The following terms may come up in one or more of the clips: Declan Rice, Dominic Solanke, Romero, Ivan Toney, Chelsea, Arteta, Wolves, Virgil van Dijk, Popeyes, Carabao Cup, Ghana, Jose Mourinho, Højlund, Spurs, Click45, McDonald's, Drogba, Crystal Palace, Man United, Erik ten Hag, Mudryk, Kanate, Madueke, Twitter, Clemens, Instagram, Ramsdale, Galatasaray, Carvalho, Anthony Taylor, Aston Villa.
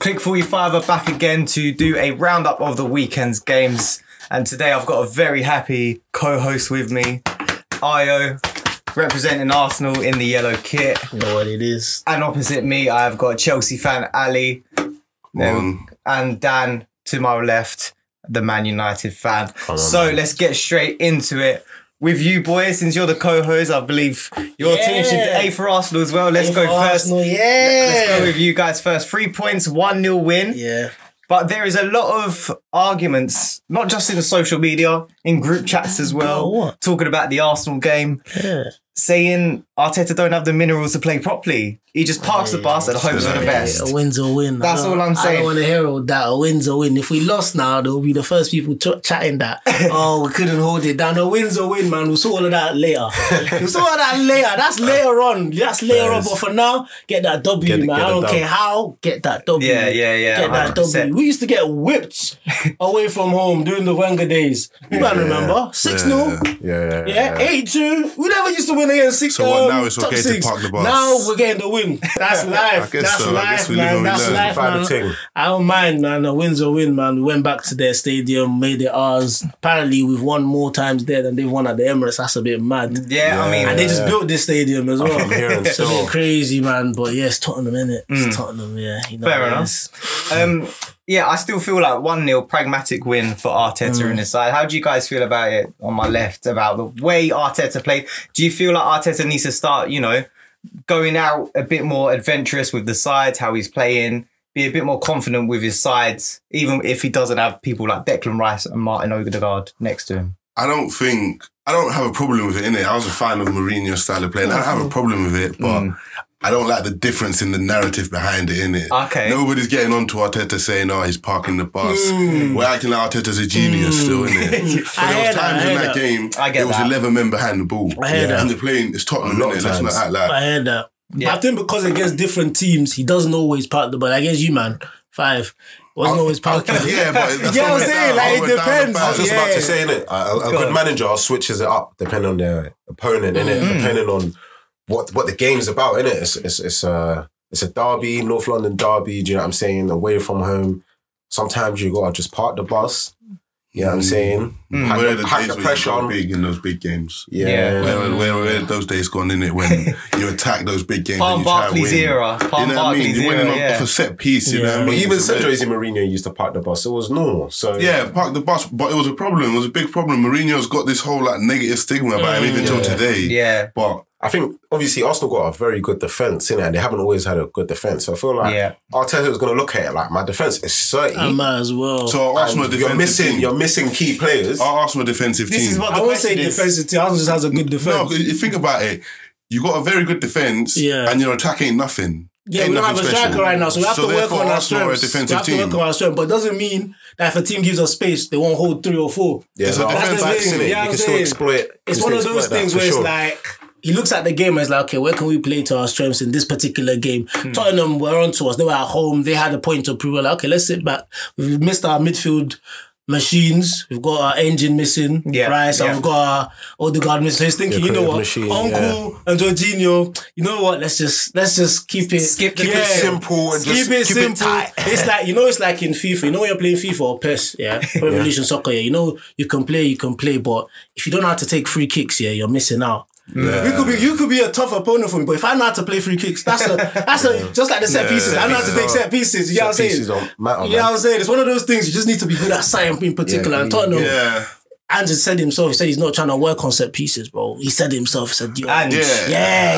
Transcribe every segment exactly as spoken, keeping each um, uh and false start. Click forty-five are back again to do a roundup of the weekend's games. And today I've got a very happy co-host with me, Ayo, representing Arsenal in the yellow kit. You know what it is. And opposite me, I've got Chelsea fan Ali. Um, and Dan, to my left, the Man United fan. On, so man. Let's get straight into it. With you, boys, since you're the co-host, I believe your yeah. team should A for Arsenal as well. Let's A go first. Arsenal, yeah. Let's go with you guys first. Three points, one nil win. Yeah. But there is a lot of arguments, not just in the social media, in group chats as well, oh, talking about the Arsenal game, yeah. saying Arteta don't have the minerals to play properly. He just parks yeah, the bus and hopes for the best. Yeah, a win's a win. That's all I'm saying. I don't want to hear all that. A win's a win. If we lost now, they'll be the first people ch chatting that. Oh, we couldn't hold it down. A win's a win, man. We'll sort all of that later. We'll sort all of that later. That's later on. That's later on. But for now, get that W, get, man. Get I don't dub. care how. Get that W. Yeah, yeah, yeah. Get that one hundred percent. W. We used to get whipped away from home during the Wenger days. You yeah, might remember. six nil. Yeah, yeah, yeah. eight two. We never used to win against six nil. So um, what, now it's okay six. to park the bus. Now we're getting the win. That's life. That's so. life, man. That's life, man. I don't mind, man. A win's a win, man. We went back to their stadium, made it ours. Apparently, we've won more times there than they've won at the Emirates. That's a bit mad. Yeah, yeah. I mean, and they just yeah. built this stadium as well. It's so. a bit crazy, man. But yeah, it's Tottenham, innit? It's mm. Tottenham, yeah. You know, fair enough. Um, yeah, I still feel like one nil pragmatic win for Arteta mm. in his side. How do you guys feel about it on my left, about the way Arteta played? Do you feel like Arteta needs to start, you know, going out a bit more adventurous with the sides, how he's playing, be a bit more confident with his sides, even if he doesn't have people like Declan Rice and Martin Odegaard next to him? I don't think, I don't have a problem with it, innit? I was a fan of Mourinho's style of playing. I don't have a problem with it, but mm. I don't like the difference in the narrative behind it, innit? Okay. Nobody's getting on to Arteta saying, oh, he's parking the bus. Mm. We're acting like Arteta's a genius mm. still, innit? But I there was times that, in that, that game, there was that. eleven men behind the ball. I heard yeah. that. And they're playing, it's Tottenham, innit? Let's not act like. I heard that. Yeah. I think because against different teams, he doesn't always park the bus. I guess you, man, five. Wasn't always parking. Yeah, but that's yeah, what I'm saying. Like, it depends. I was just yeah. about to say, innit? A, a good manager switches it up depending on their opponent, innit? Mm. Depending on what what the game's about, innit? It's it's it's a it's a derby, North London derby. Do you know what I'm saying? Away from home, sometimes you gotta just park the bus. You know what I'm saying? Mm. Hack, where are the hack days the pressure on big in those big games? Yeah, yeah. Where, where where those days gone, innit? When you attack those big games, Palm and you Barclays try to win. era, Palm you know what Barclays I mean? You're winning yeah. off a set piece, you yeah. know what I mean? But even Sir Jose Mourinho used to park the bus. It was normal. So yeah, park the bus, but it was a problem. It was a big problem. Mourinho's got this whole like negative stigma about mm, him even yeah. till today. Yeah, but I think, obviously, Arsenal got a very good defence, innit? And they haven't always had a good defence. So I feel like yeah. Arteta was going to look at it like, my defence is thirty. I might as well. So Arsenal you're missing, team. You're missing key players. Our Arsenal defensive this team. This is what the I won't say is. defensive team. Arsenal just has a good defence. No, you think about it. You got a very good defence yeah. and your attack ain't nothing. Yeah, ain't we don't have a striker right now, so we have so to work on our strengths. We have team. to work on our strengths, but it doesn't mean that if a team gives us space, they won't hold three or four. Yeah, so that's the thing. You can still exploit. It's one of those things where it's like, he looks at the game and is like, okay, where can we play to our strengths in this particular game? Mm. Tottenham were on to us. They were at home. They had a point to prove. We're like, okay, let's sit back. We've missed our midfield machines. We've got our engine missing. Yeah. Right? So yeah. we've got our Odegaard missing. So he's thinking, you know what? Machine, Uncle yeah. and Jorginho, you know what? Let's just let's just keep it Skip, keep yeah. it simple and keep just it keep simple. it tight. It's like, you know, it's like in FIFA. You know when you're playing FIFA or PES, yeah? Revolution yeah. Soccer, yeah. You know you can play, you can play, but if you don't know how to take free kicks, yeah, you're missing out. Yeah. You could be you could be a tough opponent for me, but if I know how to play free kicks, that's a that's yeah. a just like the set yeah, pieces. Yeah, I know how to take set pieces. You know what I'm saying? Don't matter, you know what I'm saying? It's one of those things you just need to be good at something in particular. Yeah, and Tottenham. Yeah. Andrew said himself, he said he's not trying to work on set pieces, bro. He said himself, he said, yo, and, yeah, yeah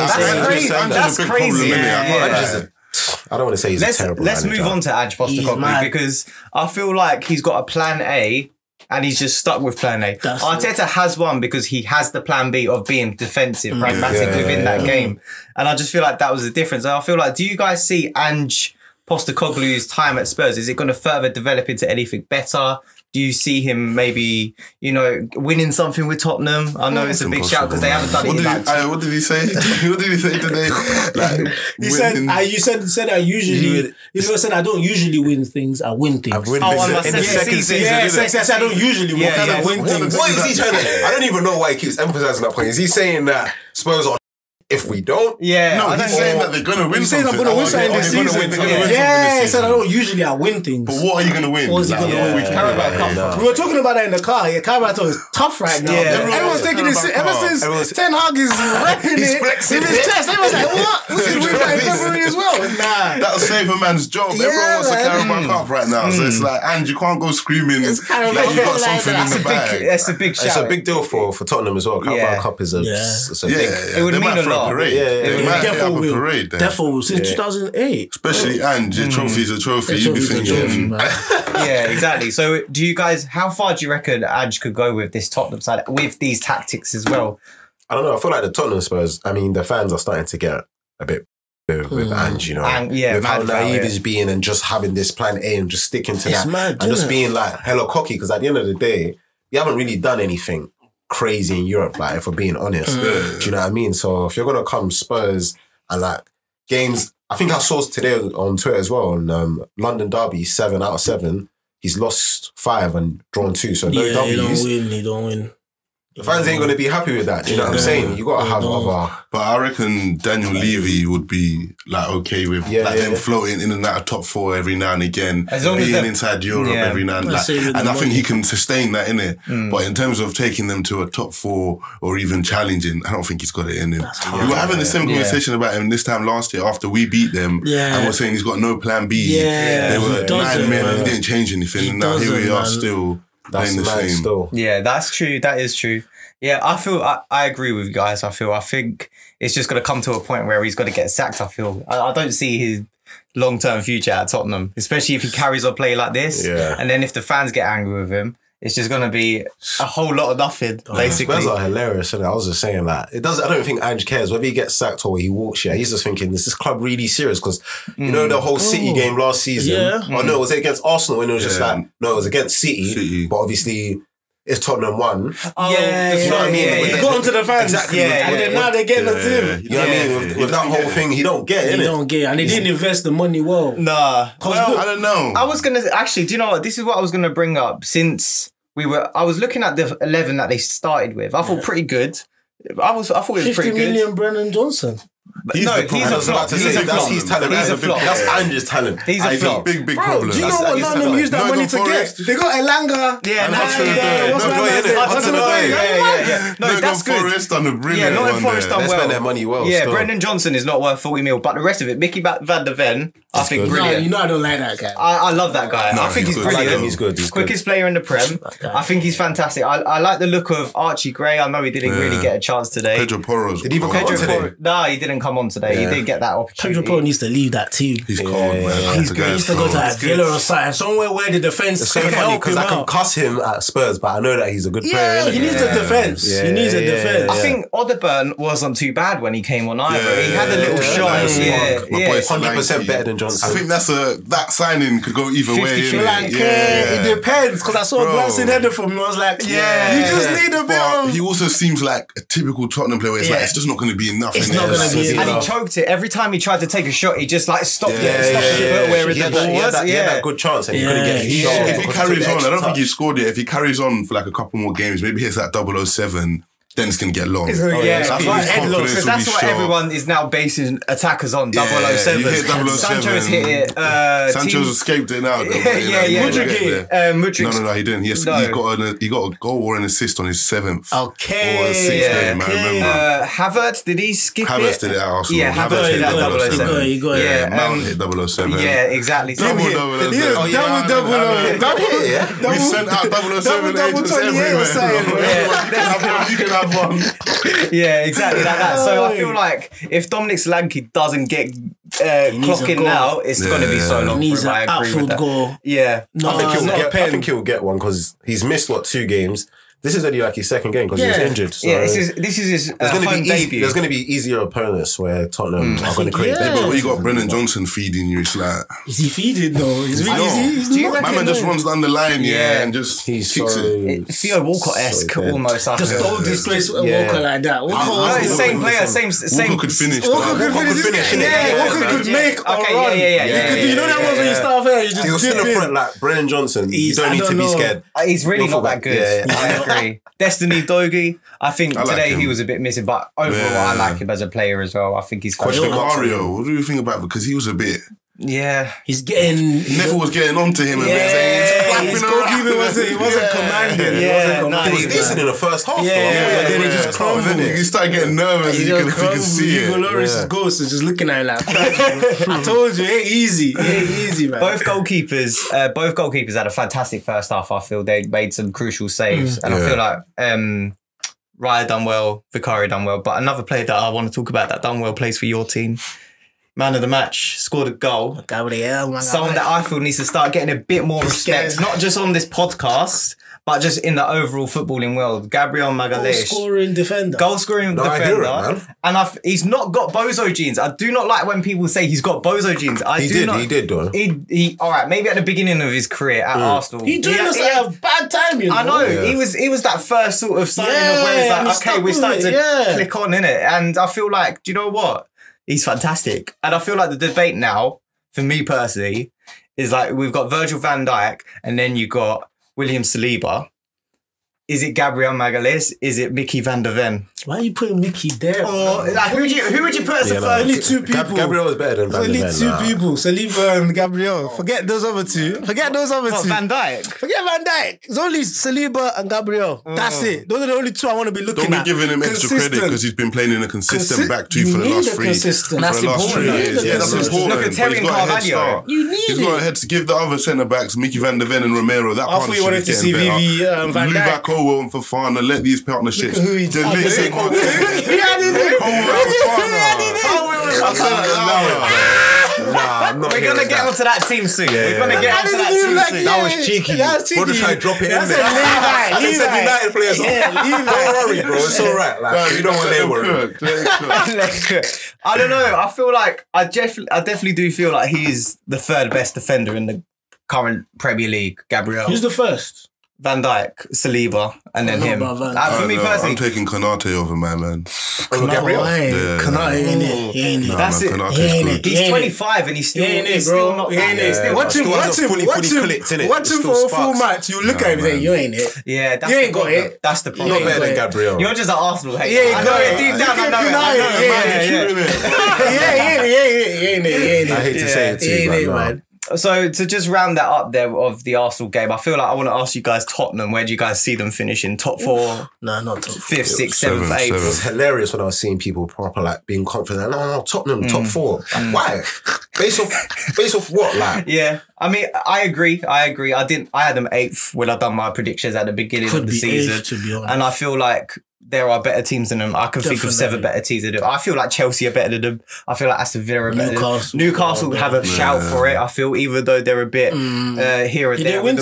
that's, said, crazy. That's, that's a big crazy. Problem, yeah. I don't want to say he's let's, a terrible Let's manager. move on to Ange Postecoglou because I feel like he's got a plan A. And he's just stuck with plan A. That's Arteta it. has one because he has the plan B of being defensive, mm, pragmatic yeah, within yeah, that yeah. game. And I just feel like that was the difference. And I feel like, do you guys see Ange Postecoglou's time at Spurs? Is it going to further develop into anything better? Do you see him maybe, you know, winning something with Tottenham? I know it's, it's a big shout because they haven't done what it. Did he, I, what did he say? What did he say today? Like, he said, I, you said, said I usually. He said I don't usually win things. I win things. I win oh, things. In the second season, yeah, I don't usually win. Yeah, yeah. win things. What is he trying to? I don't even know why he keeps emphasizing that point. Is he saying that Spurs are? If we don't. Yeah. No, he's saying that they're going to win something. He's saying they're going to win something this season. Yeah, he said, I don't usually I win things. But what are you going to win? What is he going to win? Carabao Cup. We were talking about that in the car. Yeah, Carabao Cup is tough right now. Everyone's taking this. Ever since Ten Hag is repping it in his chest, everyone's like, what? We could win that in February as well. Nah. That'll save a man's job. Everyone wants a Carabao Cup right now. So it's like, and you can't go screaming like you've got something in the bag. That's a big shout. It's a big deal for Tottenham as well. Carabao Cup is a big... It would mean a lot. Parade. Yeah, yeah, yeah. Might have a parade then. Defo, since yeah. two thousand eight. Especially, oh. and your trophy's a trophy. Yeah, you be thinking. Yeah, exactly. So do you guys, how far do you reckon Ange could go with this Tottenham side, with these tactics as well? I don't know. I feel like the Tottenham Spurs, I mean, the fans are starting to get a bit with, with mm. Ange, you know. And, yeah, with how naive he's being and just having this plan A and just sticking to it's that. Mad, and just it? being like hella cocky, because at the end of the day, you haven't really done anything crazy in Europe, like, if we're being honest. Mm. Do you know what I mean? So if you're going to come Spurs and like games, I think I saw today on Twitter as well, on um, London Derby, seven out of seven, he's lost five and drawn two. So no yeah, W's. He don't win, he don't win. The fans ain't going to be happy with that. Do you know yeah, what I'm saying? You got to have other... But I reckon Daniel Levy would be like okay with yeah, like yeah, them yeah. floating in and out of top four every now and again, as long being as inside Europe yeah. every now and like, and I money. think he can sustain that in it. Mm. But in terms of taking them to a top four or even challenging, I don't think he's got it in him. We were having the same yeah. conversation about him this time last year after we beat them yeah. and we're saying he's got no plan B. Yeah, yeah. They were he nine men and he didn't change anything. He and now here we are man. still... That's the same. Still. Yeah, that's true. That is true. Yeah, I feel I, I agree with you guys. I feel I think it's just going to come to a point where he's going to get sacked. I feel I, I don't see his long term future at Tottenham, especially if he carries on play like this. Yeah. And then if the fans get angry with him, it's just going to be a whole lot of nothing. Oh, basically, Spurs are hilarious. And I was just saying that it does. I don't think Ange cares whether he gets sacked or he walks. Yeah, he's just thinking, is this club really serious? Because mm. you know the whole City oh. game last season. Yeah. Mm. Oh no, was it against Arsenal? And it was yeah. just like no, it was against City. City. But obviously, if Tottenham won, oh, yeah, you know yeah, what I mean. Yeah, yeah, yeah. Got onto the fans, exactly. Yeah, yeah, and then now they're getting yeah, the team. Yeah, you know yeah, what I mean. With, with that whole thing, he don't get it. He innit? don't get, it. and he didn't invest the money well. Nah, well, look, I don't know. I was gonna actually. Do you know what? This is what I was gonna bring up since. We were. I was looking at the eleven that they started with. I thought yeah. pretty good. I was. I thought it was pretty good. Fifty million Brennan Johnson. But he's no, the he's a flop. He's a flop. He's talent. He's a flop. That's Ange's talent. He's a flop. Big, big Bro, problem. Do you know that's, what London used that money to get? They got Elanga. Yeah, nah, yeah. What's Elanga? Yeah, yeah. No, that's good. Forest on the bridge. Yeah, Nottingham Forest done well. They spent their money well. Yeah, Brennan Johnson is not worth forty mil, but the rest of it, Micky van de Ven, I think brilliant. You know I don't like that guy. I love that guy. I think he's brilliant. He's good. Quickest player in the Prem. I think he's fantastic. I like the look of Archie Gray. I know he didn't really get a chance today. Pedro Porro. Did he even come today? Nah, he didn't. come on today. Yeah. He did get that opportunity. Pedro Porro needs to leave that team. He's cold, yeah, man. Yeah. He's, he needs to go to that Villa or something, somewhere where the defence so can help him out. I can cuss him at Spurs, but I know that he's a good yeah, player. He needs yeah. a defence. Yeah. He needs yeah. a defence. I think Odegaard wasn't too bad when he came on either. Yeah. He had a little yeah. shot. Yeah. Yeah. Yeah. one hundred percent better than Johnson. I think that's a that signing could go either way. It? Like, yeah. it depends, because I saw a glancing header from him. I was like, yeah, you just need a bit of... He also seems like a typical Tottenham player. It's like, it's just not going to be enough. It's not going to be And enough. he choked it. Every time he tried to take a shot, he just like stopped yeah, it. Stopped yeah, it yeah, where yeah. the ball was. That, yeah. He had that good chance and yeah. he couldn't get a shot. If he carries on, I don't touch. think he scored it. If he carries on for like a couple more games, maybe hits that double oh seven, then it's going to get long. It's, oh, yeah, because yeah. that's, that's what shot. everyone is now basing attackers on, double oh seven. Yeah, double oh seven. Sancho's hit it. Uh, Sancho's escaped it now. Yeah, yeah, yeah. Mudryk. No, no, no, he didn't. He got a goal or an assist on his seventh. Okay. Or a sixth game, I remember. Havertz, did he skip it? Havertz did it at Arsenal. Yeah, Havertz hit double oh seven. Yeah, Mount hit double oh seven. Yeah, exactly. Double double oh seven. We sent out double oh seven agents everywhere. Yeah, exactly like that. So I feel like if Dominic Solanke doesn't get uh, clocking now, it's yeah. going to be so long. He needs an outfield goal. Yeah, no, I, think he'll get, I think he'll get one because he's missed what two games. This is only like his second game because yeah. he was injured. So yeah, this is this is his uh, home debut. Easy, there's going to be easier opponents where Tottenham mm, are going to create. Yeah. But when you got Brennan Johnson feeding you, it's like is he feeding though? Is he? Is he my man just runs down the line, yeah, yeah and just he's kicks so, it. It's Theo Walcott esque so almost. Just don't displace Walcott like that. Walcott, same player, same same. Walcott could finish. Walcott could finish. Yeah, Walcott could make or run. Yeah, yeah, yeah. You know that ones when you start there, you just. You're still in front like Brennan Johnson. You don't need to be scared. He's really not that good. agree. Destiny Doigi, I think I like today him. He was a bit missing, but overall yeah. I like him as a player as well. I think he's quite good. Ayo, what do you think about him? Because he was a bit... Yeah. He's getting... Neville was getting on to him a yeah, bit. Saying he's flapping around. Wasn't, he wasn't yeah. commanding. Yeah, he, nah, he was decent in the first half. Yeah, yeah, yeah, but then yeah, he just crumbled. Then he started getting nervous and you can, crumble, you can see you it. Loris' ghost is just looking at him like, I told you, it ain't easy. It ain't easy, man. Both goalkeepers, uh, both goalkeepers had a fantastic first half, I feel. They made some crucial saves. Mm. And yeah. I feel like... Um, Raya done well, Vicario done well, but another player that I want to talk about that done well plays for your team. Man of the match, scored a goal. Gabriel, someone that I feel needs to start getting a bit more respect, not just on this podcast, but just in the overall footballing world. Gabriel Magalhães. Goal-scoring defender. Goal-scoring no, defender. I hear it, man. And I've, he's not got bozo genes. I do not like when people say he's got bozo genes. I he do did, not, he did though. He, he, all right, maybe at the beginning of his career at mm. Arsenal. He did us at a bad time, you know. I know. Yeah. He was he was that first sort of signing yeah, of where it's like, okay, stuck we're starting it, to yeah. click on, innit? And I feel like, do you know what? He's fantastic. And I feel like the debate now, for me personally, is like we've got Virgil van Dijk and then you've got William Saliba. Is it Gabriel Magalhães? Is it Micky van de Ven? Why are you putting Micky there? Or, like, who, would you, who would you put as yeah, the first? Only like, two people. Gabriel is better than van Only van two nah. people. Saliba and Gabriel. Forget those other two. Forget those other what, two. Van Dijk? Forget Van Dijk. It's only Saliba and Gabriel. Mm. That's it. Those are the only two I want to be looking Don't at. Don't be giving him consistent. extra credit because he's been playing in a consistent Consi back two for the last three. Consistent. That's for the important. Last three years. Yeah, that's important. Look at Terry and Carvalho. You need he's it. He's got a head to give the other centre-backs, Micky van de Ven and Romero, that partnership. I thought you wanted to see Vivi Van Dijk. And Fofana, let these partnerships deliver. He had Cole and Fofana. We're going to get onto that team soon. We're going to get onto that team soon. That was cheeky. We're just trying to drop it in there. I said United players. Don't worry, bro. It's all right. You don't want to worry. I don't know. I feel like, I definitely do feel like he's the third best defender in the current Premier League, Gabriel. Who's the first? Van Dijk, Saliba, and then him. Like, for me know, personally, I'm taking Kanate over my man. Over Gabriel? Yeah, Kanate ain't it. He ain't it. That's it. He's twenty-five and he's still, he ain't he's it, bro. still not he ain't it. Still watch him, watch him, fully, watch fully him. Clipped, watch him for a full match. You look nah, at him and say, you ain't it. Yeah, that's you ain't got it. That's the problem. You're not better than Gabriel. You're just an Arsenal hater. Yeah, you got it. Deep down, I know it. Yeah, yeah, yeah, yeah, ain't it. I hate to say it to you, man. So to just round that up there of the Arsenal game, I feel like I want to ask you guys, Tottenham, where do you guys see them finishing? Top four? No, not top four. Fifth, sixth, seventh, seven, eighth. Seven. It was hilarious when I was seeing people proper like being confident. No, no, no Tottenham, mm. top four. Like, mm. Why? based off, based off what? Like, yeah. I mean, I agree. I agree. I didn't. I had them eighth when I done my predictions at the beginning Could of the season, eighth, to be honest. And I feel like there are better teams than them. I can Definitely. think of seven better teams than them. I feel like Chelsea are better than them. I feel like Aston Villa are better Newcastle, than them. Newcastle have a shout yeah. for it, I feel, even though they're a bit mm. uh, here and there. Did they win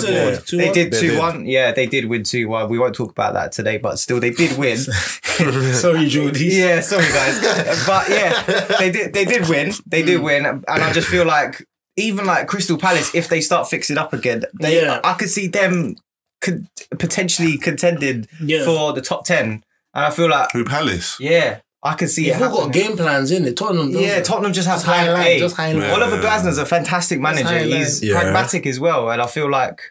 today? They did two one. Yeah, they did win two one. We won't talk about that today, but still, they did win. Sorry, Jordy. Yeah, sorry, guys. But yeah, they did, they did win. They did mm. win. And I just feel like even like Crystal Palace, if they start fixing up again, they, yeah. I could see them could potentially contended yeah. for the top ten. And I feel like... Through Palace? Yeah. I can see You've it You've all got game plans, in it? Tottenham does Yeah, Tottenham just has plan A. Just high yeah. Oliver Glasner's a fantastic manager. He's yeah. pragmatic as well. And I feel like,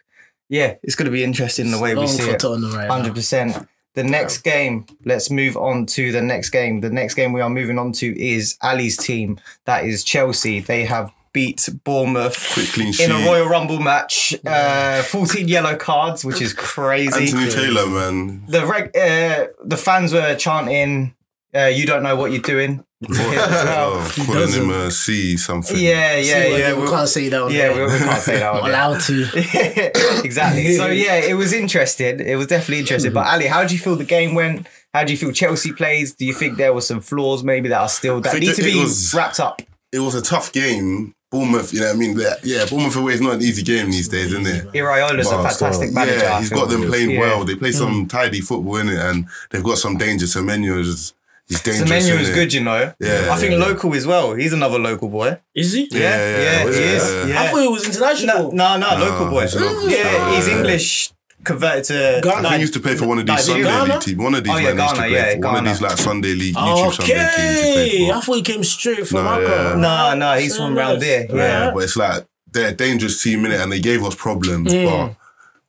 yeah, it's going to be interesting it's the way we see it. Right one hundred percent. Now. The next yeah. game, let's move on to the next game. The next game we are moving on to is Ali's team. That is Chelsea. They have beat Bournemouth Quickly in a Royal Rumble match. Uh, fourteen yellow cards, which is crazy. Anthony Taylor, man. The reg uh, the fans were chanting, uh, "You don't know what you're doing." Oh, he calling him a C something. Yeah, yeah, C, yeah. We can't say that one. Yeah, we can't say that one. Not allowed to. Exactly. So yeah, it was interesting. It was definitely interesting. But Ali, how do you feel the game went? How do you feel Chelsea plays? Do you think there were some flaws maybe that are still that need to be was, wrapped up? It was a tough game. Bournemouth, you know what I mean? They're, yeah, Bournemouth away is not an easy game these days, isn't it? Iraiola's a fantastic so, manager. Yeah, he's got them playing yeah. well. They play some mm. tidy football, innit? And they've got some danger. Semenyo is he's dangerous. Semenyo is good, you know? Yeah. I think yeah. local as well. He's another local boy. Is he? Yeah, yeah, yeah, yeah he is. Yeah. I thought he was international. No, no, no, no local boy. He's local yeah, star, he's yeah. English. Converted to Ghana. I think he used to play for one of these Sunday Ghana? League teams. One of these oh, yeah, Ghana, used to play yeah, for Ghana. One of these like Sunday League YouTube okay. Sunday teams. Okay, I thought he came straight from Accra. No, yeah. no, no, he's so from nice. Around there. Yeah. yeah, but it's like they're a dangerous team in it, and they gave us problems. Mm.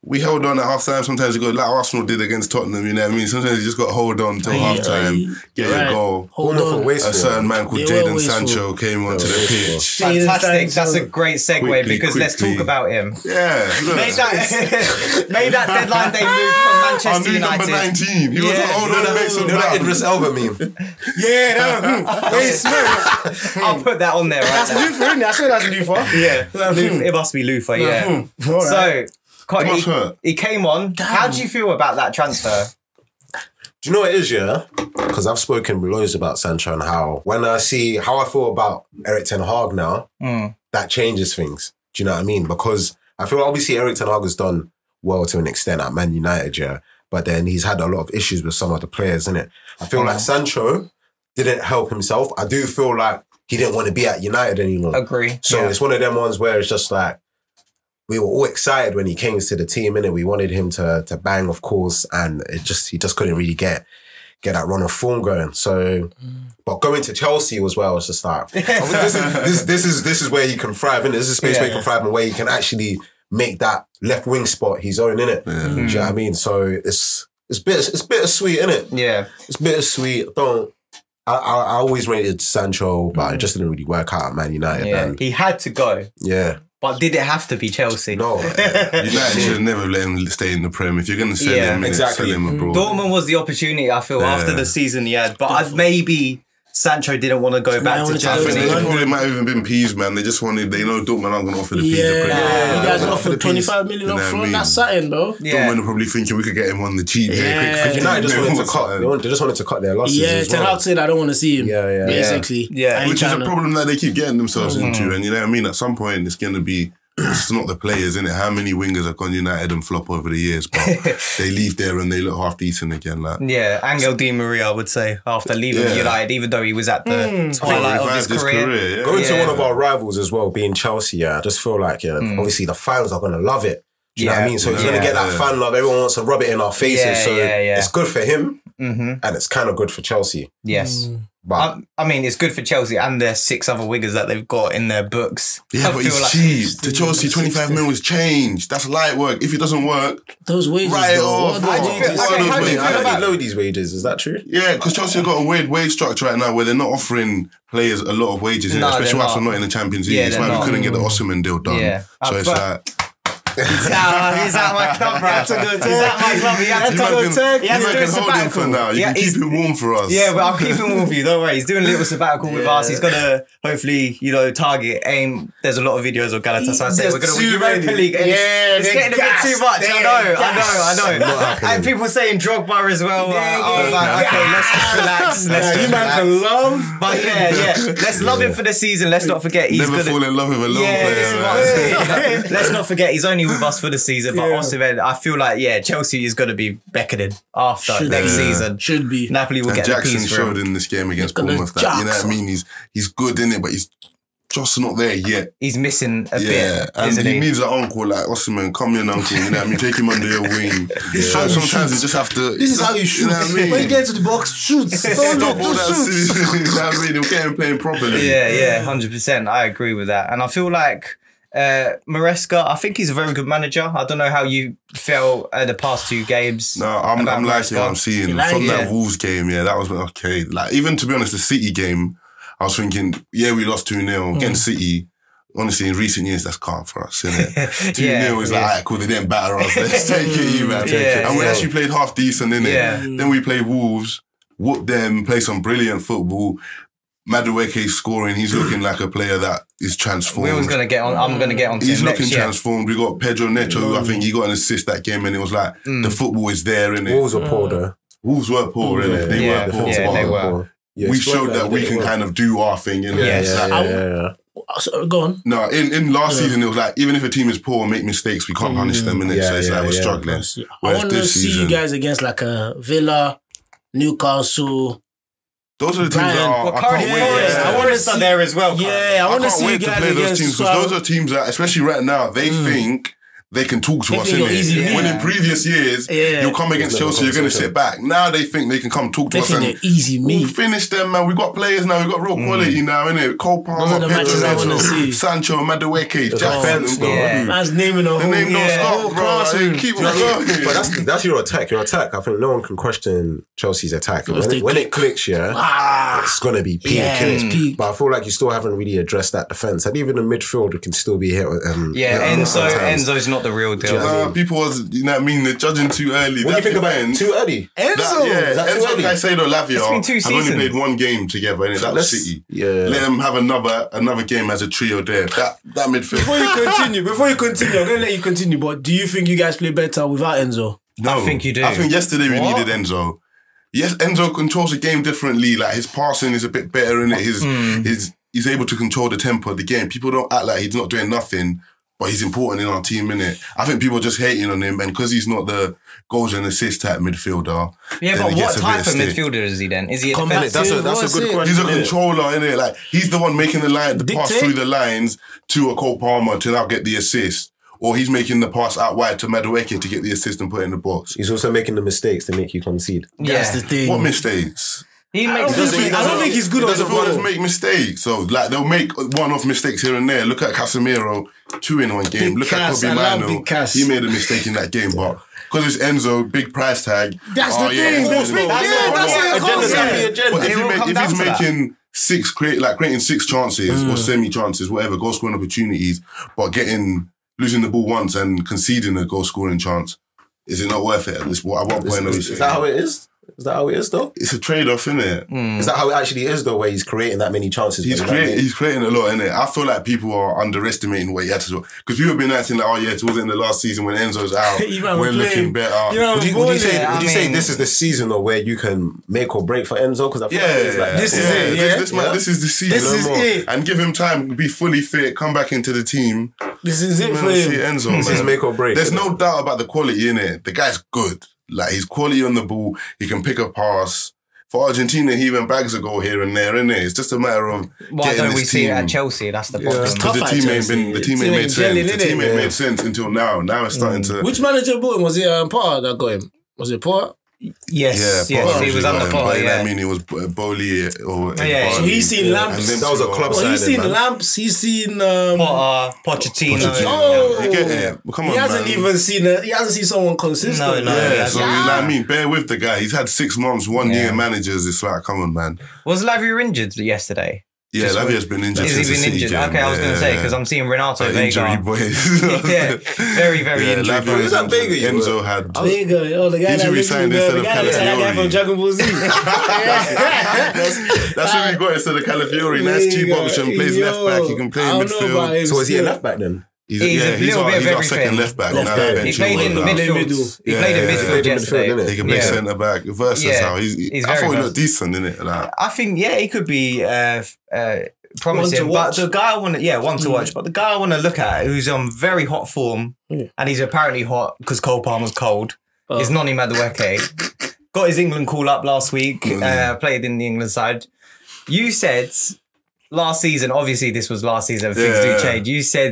But we held on at half time. Sometimes you go, like Arsenal did against Tottenham, you know what I mean? Sometimes you just got to hold on till half time, get right. a goal. Hold on. A certain man called Jadon Sancho came onto the pitch. Fantastic. That's a great segue quickly, because quickly. let's talk about him. Yeah. Made that, made that deadline day move from Manchester United. Number nineteen. He yeah. was like, hold on, make some that Idris Elba meme. Yeah, I'll put that on there right That's now. Lufa, isn't it? I swear that's Lufa. Yeah. It must be Lufa, yeah. So... He, hurt. he came on. Damn. How do you feel about that transfer? Do you know what it is, yeah? Because I've spoken loads about Sancho and how when I see how I feel about Erik ten Hag now, mm. that changes things. Do you know what I mean? Because I feel obviously Erik ten Hag has done well to an extent at Man United, yeah? But then he's had a lot of issues with some of the players, innit? I feel mm. like Sancho didn't help himself. I do feel like he didn't want to be at United anymore. Agree. So yeah. it's one of them ones where it's just like, we were all excited when he came to the team, innit? We wanted him to to bang, of course, and it just he just couldn't really get get that run of form going. So, mm. but going to Chelsea as well was just like I mean, this, is, this, this is this is where he can thrive, innit? This is a space yeah. where he can thrive and where he can actually make that left wing spot his own, innit? Yeah. Mm. Do you know what I mean? So it's it's bit it's bittersweet, innit? Yeah, it's bittersweet. I don't. I, I, I always rated Sancho, but mm. it just didn't really work out at Man United. Yeah. And, he had to go. Yeah. But did it have to be Chelsea? No. Yeah. United should never let him stay in the Prem. If you're going to sell yeah, him, exactly. sell him abroad. Dortmund was the opportunity, I feel, yeah. after the season he had. But I've maybe... Sancho didn't want to go back to Chelsea. I think probably might have even been peas, man. They just wanted, they know Dortmund aren't going to offer the peas. Yeah, yeah, yeah. You guys offered twenty-five million up front. That's something, though. Yeah. Dortmund are probably thinking we could get him on the cheap. Yeah, quick, United just wanted to cut. They just wanted to cut their losses. Yeah, Ten Hag said I don't want to see him. Yeah, yeah, basically. Yeah, which is a problem that they keep getting themselves into. And you know what I mean. At some point, it's going to be. It's not the players, innit? How many wingers have gone United and flop over the years, but they leave there and they look half decent again. Like. Yeah, Angel Di Maria would say after leaving yeah. United, even though he was at the mm. twilight oh, of his, his career. career yeah. Going yeah. to one of our rivals as well, being Chelsea, yeah, I just feel like yeah, mm. obviously the fans are going to love it. Do you yeah. know what I mean? So yeah. he's going to get that fan love. Everyone wants to rub it in our faces. Yeah, so yeah, yeah. it's good for him mm-hmm. and it's kind of good for Chelsea. Yes. Mm. But I, I mean, it's good for Chelsea and their six other wingers that they've got in their books. Yeah, I but it's like cheap. To Chelsea, twenty-five mil is change. That's light work. If it doesn't work, those wages. Right off. How do you feel about low these wages? Is that true? Yeah, because Chelsea have got a weird wage structure right now where they're not offering players a lot of wages, no, especially whilst we're not in the Champions League. Yeah, that's why not. we couldn't get the Osimhen deal done. Yeah. So uh, it's like. He's out, he's out my club, bro. He's out my club. He had to go Turkey. He had to do a sabbatical. You yeah, can keep him warm for us. Yeah, but I'll keep him warm for you. Don't worry. He's doing a little sabbatical yeah. with us. He's going to hopefully, you know, target, aim. There's a lot of videos of Galatasaray. We're going to win Europa League. And yeah, it's getting gas, a bit too much. I know, gas. I know, I know. And people saying Drogba as well. Uh, I was like, okay, let's just relax. Let's just relax. You man can love. But yeah, yeah. Let's love him for the season. Let's not forget he's going to... Never fall in love with a long player. Let's not forget he's only with us for the season, but yeah. Osimhen, I feel like yeah, Chelsea is going to be beckoning after should next be. season. Should be Napoli will and get Jackson the piece showed in this game against Bournemouth. That, you know what I mean? He's he's good in it, but he's just not there yet. He's missing a yeah. bit. Yeah, and he, he needs an uncle like Osimhen. Come in, uncle. You know what I mean? Take him under your wing. Yeah. So, sometimes you just have to. This is how you shoot. You know what I mean? When you get to the box, shoot. Don't look, shoot. You know what I mean? He'll get him playing properly. Yeah, yeah, hundred percent. I agree with that, and I feel like. Uh, Maresca, I think he's a very good manager. I don't know how you felt uh, the past two games. No, I'm, I'm liking what I'm seeing like, from yeah. that Wolves game. Yeah, that was okay. Like even to be honest, the City game, I was thinking, yeah, we lost two nil mm. against City. Honestly, in recent years, that's calm for us, isn't it? two nil yeah, is like, yeah. all right, cool, they didn't batter us. Let's take it, you man. Take yeah, it. And we yeah. actually played half decent, innit? Yeah. Then we played Wolves, whooped them, play some brilliant football. Madueke's scoring. He's looking like a player that is transformed. We was gonna get on. I'm gonna get on. To he's looking next, transformed. Yeah. We got Pedro Neto. I think he got an assist that game, and it was like mm. the football is there. In it, Wolves were poor though. Wolves were poor. In it, they yeah, were poor. Yeah, yeah, they were. Poor. Yeah, we showed that, that we can were. kind of do our thing. In yeah, yeah, yeah, like, yeah, yeah. So, go on. No, in in last yeah. season it was like even if a team is poor and make mistakes, we can't punish mm. them. In it, yeah, so it's yeah, like we're yeah. struggling. Yeah. I want to see season, you guys against like a Villa, Newcastle. Those are the teams Ryan. that are, well, I can't yeah, wait. Yeah. I want to see there as well. Yeah, I, I want to see you guys against. Those teams, because so those are teams that, especially right now, they mm. think they can talk to they us, innit? Yeah. When in previous years, yeah. you'll come against Chelsea, you're going to sit back. Now they think they can come talk to they us and easy, we'll finish them, man. We've got players now, we've got real quality mm. now, innit? Cole Palmer, Pedro, Sancho, Madueke, Jack Benton. Yeah. Man's naming a whole... The name don't stop, bro. So keep on going. But that's, that's your attack. Your attack, I think no one can question Chelsea's attack. When it, when it clicks, yeah, it's going to be peak, innit? But I feel like you still haven't really addressed that defence. And even the midfield can still be hit. Yeah, Enzo, Enzo's not the real deal. Uh, people was, you know what I mean, they're judging too early. What do you think about it? Too early? Enzo! That, yeah, that Enzo, like I say though, Lavia, I've only played one game together, innit? That was City. Yeah. Let them have another another game as a trio there. That that midfield. Before you continue, before you continue, I'm going to let you continue, but do you think you guys play better without Enzo? No. I think you do. I think yesterday we what? needed Enzo. Yes, Enzo controls the game differently. Like, his passing is a bit better, innit? His, mm. his, he's able to control the tempo of the game. People don't act like he's not doing nothing. But he's important in our team, innit? I think people are just hating on him, and because he's not the goals and assists type midfielder. Yeah, but what type of midfielder is he then? Is he a defender? That's a, that's a good question. He's a controller, innit? Like, he's the one making the line, the pass through the lines to a Cole Palmer to now get the assist. Or he's making the pass out wide to Madueke to get the assist and put it in the box. He's also making the mistakes to make you concede. Yeah. That's the thing. What mistakes? He makes I don't, think, I don't think he's good. He doesn't always make mistakes. So like they'll make one-off mistakes here and there. Look at Casemiro, two in one game. Big Look Cass, at Kobbie Mainoo. He made a mistake in that game, but because it's Enzo, big price tag. That's oh, the yeah, thing. That's, yeah, that's it. Yeah. But if, he make, if he's making that. six create like creating six chances mm. or semi chances, whatever, goal scoring opportunities, but getting losing the ball once and conceding a goal scoring chance, is it not worth it? At this point, I won't point is, is that how it is? Is that how it is, though? It's a trade-off, innit? Mm. Is that how it actually is, though, where he's creating that many chances? He's, create, he's creating a lot, innit? I feel like people are underestimating what he had to do. Because people have been acting like, oh, yeah, towards the end of last season when Enzo's out, we're looking better. You would you, would you, say, would you mean, say this is the season, though, where you can make or break for Enzo? Because I feel yeah, like it's like... This yeah, is yeah, it, yeah? This, this, yeah. Man, this is the season. This is more. it. And give him time, be fully fit, come back into the team. This is it for him. Enzo, this man. is make or break. There's no doubt about the quality, innit? The guy's good. Like, he's quality on the ball. He can pick a pass. For Argentina, he even bags a goal here and there, innit? It's just a matter of Why getting don't we see team. it at Chelsea? That's the problem. Yeah. It's tough the at team Chelsea. Ain't been, the team ain't made jelly, sense. The team ain't yeah. made sense until now. Now it's starting mm. to... Which manager bought him? Was it um, Potter that got him? Was it Potter? Yes, yeah, yes, he was under Potter, yeah. I mean, it was Bowley or... Yeah, so he's seen Lamps. That was a club signing, man. He's seen Lamps, he's seen... Potter, Pochettino. Oh! Come on, He hasn't even seen... He hasn't seen someone consistent. No, no. Yeah, so, you know what I mean? Bear with the guy. He's had six months, one year managers. It's like, come on, man. Was Lavia injured yesterday? Yeah, Lavia's been injured. Is he been injured? Okay, I was going to say, because I'm seeing Renato Vega. Injury boys. Yeah, very, very injured. Who's that Vega you Enzo had? Vega, oh, the guy that we signed instead of Calafiori. That guy from Dragon Ball Z. That's what we got instead of Calafiori. Nice cheap option, plays left back, he can play in midfield. So is he a left back then? He's, he's yeah, a little he's bit our, of everything. He's our second left back. Left now, back. He played in the middle. He yeah, played in midfield yeah, yeah. yesterday. He can play yeah. centre back. Versus yeah. how he's, he's I thought he looked decent, didn't it? Like, I think yeah, he could be uh, uh, promising. But the guy I want to yeah one to mm. watch. But the guy I want to look at, who's on very hot form, yeah. and he's apparently hot because Cole Palmer's cold. Oh. Is Nonny Madueke. Got his England call up last week. Mm. Uh, played in the England side. You said. Last season, obviously this was last season, things yeah. do change. You said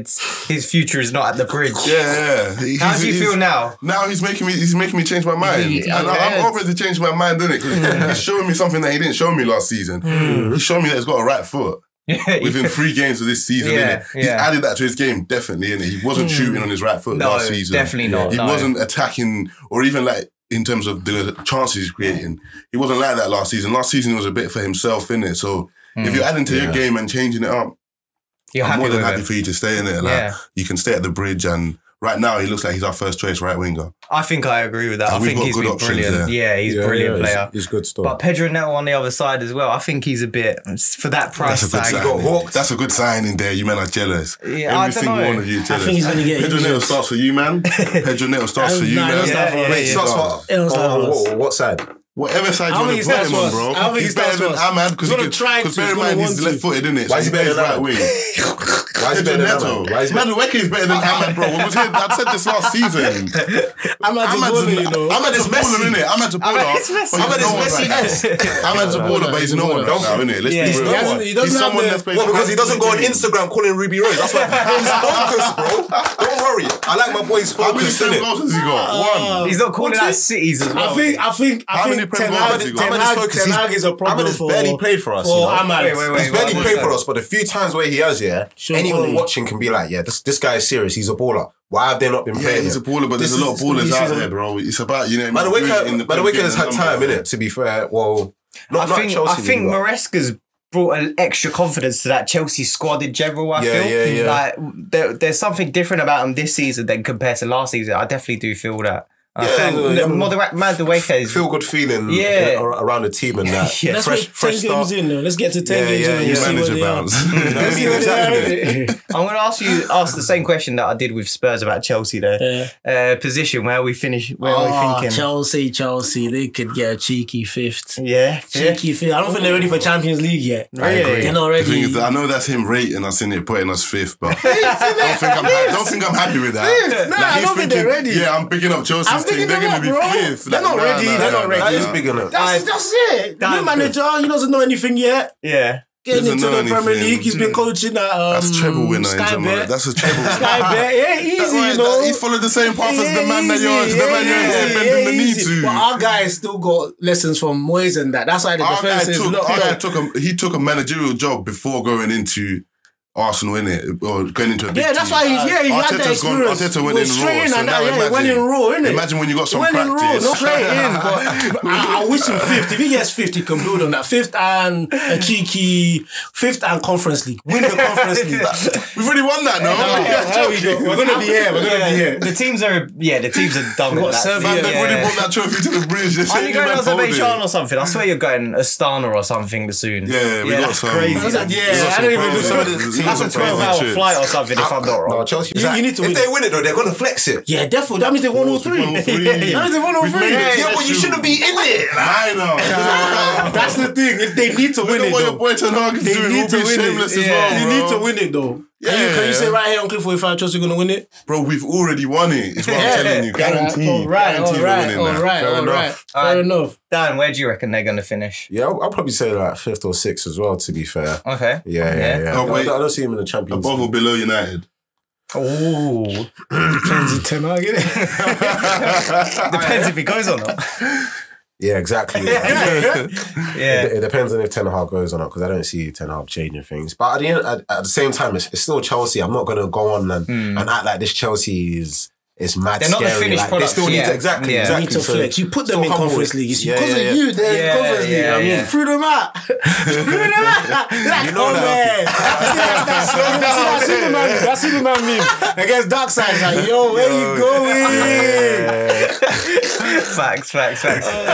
his future is not at the bridge. Yeah, yeah. How he's, do you feel now? Now he's making me he's making me change my mind. Yeah, and I'm hoping to change my mind, isn't it? Because he's showing me something that he didn't show me last season. Mm. He's showing me that he's got a right foot. Within three games of this season, yeah, innit? He's yeah. added that to his game, definitely, innit? He wasn't mm. shooting on his right foot no, last season. Definitely not. He no. wasn't attacking or even like in terms of the chances he's creating. He wasn't like that last season. Last season he was a bit for himself, innit? So Mm. if you're adding to yeah. your game and changing it up, you're I'm more than happy it. for you to stay in it. Like, yeah. you can stay at the bridge, and right now he looks like he's our first choice right winger. I think I agree with that. And I think he's been brilliant. There. Yeah, he's yeah, brilliant yeah, player. He's, he's good stuff. But Pedro Neto on the other side as well. I think he's a bit for that price tag. That's a good sign. That's a good sign in there. You men are jealous. Yeah, Every I single know. one of you jealous. I think he's gonna get Pedro Neto starts for you, man. Pedro Neto starts for you, man. Wait, starts for what side? Whatever side you want to put him on, bro. I think he's better than Ahmad because bear in mind he's left-footed, isn't it? Why is he better than right wing? Why is he better than Ahmad? Why is Madueke is better than Ahmad, bro? I said this last season. Ahmad is Messi, isn't it? Ahmad is Messi. Ahmad is Messi. Ahmad's a baller, but he's no one now, isn't it? Let's be real. He doesn't have the... Well, because he doesn't go on Instagram calling Ruby Rose. That's why he's bonkers, bro. Don't worry. I like my boy's focus. How many goals has he got? One. He's not calling out cities as well. I think, I think, I think Ten Hag is a problem. Ahmed has barely played for us. He's barely played for us, but a few times where he has, yeah, anyone watching can be like, yeah, this this guy is serious. He's a baller. Why have they not been yeah, playing? He's a baller, but this there's a lot of ballers out there, bro. It's about, you know, by the way, by the way, has had time, innit? To be fair, well, not Chelsea. I think Maresca's brought an extra confidence to that Chelsea squad in general, I yeah, feel. Yeah, yeah. Like, there, there's something different about him this season than compared to last season. I definitely do feel that. Uh, yeah, no, no, Madueke no. is... Feel-good feeling yeah. around the team and that. Yeah. Let's fresh, get fresh ten games in now. Let's get to ten yeah, games yeah, in. You yeah. manager bounce. I'm going to ask you ask the same question that I did with Spurs about Chelsea there. Yeah. Uh, position, where we finish, where oh, are we thinking? Chelsea, Chelsea, they could get a cheeky fifth. Yeah. Cheeky yeah. fifth. I don't think they're ready for Champions League yet. I really? agree. They're not ready. The thing is that I know that's him rating us in it, putting us fifth, but I don't, don't think I'm happy with that. Fifth. Nah, like, I don't think they're ready. Yeah, I'm picking up Chelsea. They're, they're going to be fifth. They're, like, not nah, ready. Nah, they're not ready. They're not ready. That's, that's it. That new manager, good. He doesn't know anything yet. Yeah. Getting doesn't into the anything. Premier League. He's been coaching at um, That's treble winner. Sky Bet. That's a treble winner. Sky Bet. Yeah, easy, right, you know. He followed the same path yeah, as the man that you're yeah, the man yeah, you're yeah, bending yeah, the easy. knee to. But our guy still got lessons from Moyes and that. That's why the defense is not good. He took a managerial job before going into Arsenal, innit? Or going into a big Yeah, that's team. Why he's, yeah, he Arteta's had that experience. Gone, Arteta went in raw, so now yeah, imagine. Went in raw, innit? Imagine when you got some went practice. Went in raw, straight in, but I, I wish him fifth. If he gets fifth, he can build on that. Fifth and a cheeky, fifth and Conference League. Win the Conference League. We've already won that, no? no yeah, we go. We're going to be here, we're going to yeah, be here. The teams are, yeah, the teams are dumb. What, seven? Man, yeah. They've already brought that trophy to the bridge. Are you going to Azerbaijan or something? I swear you're going Astana or something soon. Yeah, we got some. Yeah, I don't even do some of this. That's a twelve hour flight or something, if I'm not wrong. No, Chelsea, you, you need to if win they it. win it, though, they're going to flex it. Yeah, definitely. That means they won all three. That means they won all three. Yeah, yeah, but you shouldn't be in it. I know. That's the thing. If they need to win it, though. Boy Ten Hag is they doing. need to win shameless it. As well, yeah. You need to win it, though. Yeah. Can, you, can you say right here on Click forty-five, Chelsea going to win it? Bro, we've already won it. It's what yeah. I'm telling you. Guaranteed. All right, all right, all right, all right. Fair enough. Dan, where do you reckon they're going to finish? Yeah, I'll, I'll probably say like fifth or sixth as well, to be fair. Okay. Yeah, yeah, yeah. Oh, wait. I don't see him in the Champions League. Above or below United? Oh. Depends if Ten Hag, innit? Depends if he goes or not. Yeah, exactly. Yeah. yeah. It, it depends on if Ten Hag goes or not, because I don't see Ten Hag changing things. But at the, end, at, at the same time, it's, it's still Chelsea. I'm not going to go on and, mm. and act like this Chelsea is... It's mad they're scary. They're not the finished like, products. They still yeah. need to, exactly, yeah. exactly. Need to so flex. You put them in Conference League. Because yeah, yeah, yeah. of you, they're yeah, in Conference yeah, League. Yeah, yeah. You threw them out. Threw them out. Like, you know oh, that. That Superman meme. Against Darkseid. Like, yo, where yo. you going? Facts, facts, facts. Uh,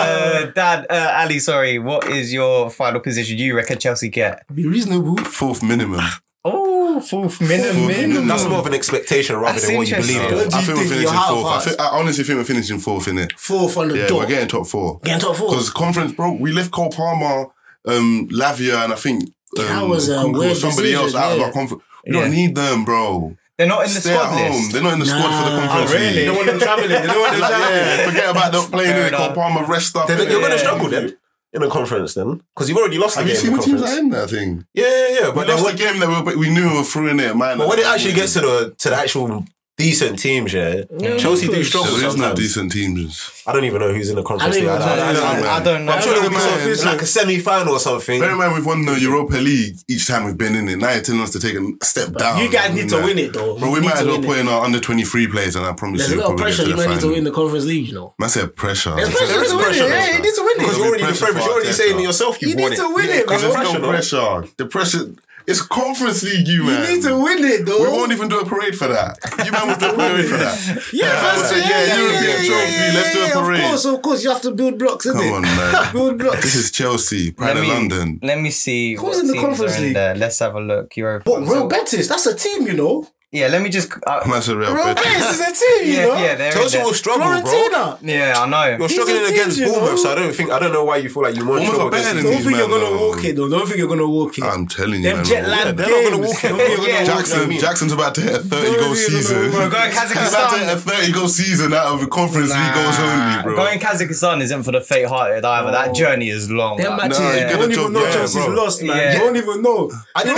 Dad, uh, Ali, sorry. What is your final position? Do you reckon Chelsea get? Be reasonable. Fourth minimum. Oh, fourth minimum. minimum. That's more of an expectation rather That's than what you believe in. I think we're finishing fourth. I, feel, I honestly think we're finishing fourth in it. Fourth on the yeah, door. Yeah, we're getting top four. Getting top four. Because conference, bro, we left Cole Palmer, um, Lavia, and I think um, that was a weird somebody decision, else out yeah. of our conference. We yeah. don't need them, bro. They're not in the Stay squad at home. List. They're not in the nah, squad for the conference. Oh, really? They don't want them travelling. They don't want them travelling. Yeah, forget about them playing in Cole Palmer, rest stuff. They're going to struggle then. In a conference, then, because you've already lost the Have game. Have you seen what teams are in that thing? Yeah, yeah, yeah. But we lost the game that we, we knew we were through in there, man. But when it actually gets to the to the actual decent teams, yeah, yeah Chelsea do struggle. There is no decent teams. I don't even know who's in the conference. I don't, I, I, I, I, I, I don't know. I'm sure there'll be something like a semi-final or something. Bear in mind, we've won the Europa League each time we've been in it. Now you're telling us to take a step but down. You guys need to win it, though. But we might as well put in our under twenty-three players, and I promise you, there's a lot of pressure. You might need to win the Conference League, you know. I said pressure. There's pressure. Yeah, you need to win it. Because you're already the favourite. You're already saying to yourself you want it. You need to win it. Because there's no pressure. The pressure. It's Conference League, you man. You need to win it, though. We won't even do a parade for that. You man will do a parade for that. Yeah, uh, first, yeah, yeah, yeah, European yeah, trophy. Yeah, yeah, Let's do a parade. Of course, of course. You have to build blocks, isn't Come it? Come on, man. Build blocks. This is Chelsea, Pride of London. Let me see. Who's in the Conference League? Let's have a look. Europa. But Real Betis, that's a team, you know. Yeah, let me just. Uh, that's a real Real Betis is a team, you yeah, know. Yeah, Chelsea will struggle, Florentina. bro. Yeah, I know. You're These struggling against Bournemouth, you know? So I don't think I don't know why you feel like you want to struggle against. Don't think you're gonna walk it, though. Don't think you're gonna walk it. I'm telling you, man, jet lag they're not gonna walk it. yeah, Jackson, I mean. Jackson's about to hit a thirty goal season. We're going Kazakhstan. He's about to hit a thirty goal season out of the Conference League goals only, bro. Going Kazakhstan isn't for the faint-hearted either. That journey is long. You don't even know Chelsea's lost, man. You don't even know. I don't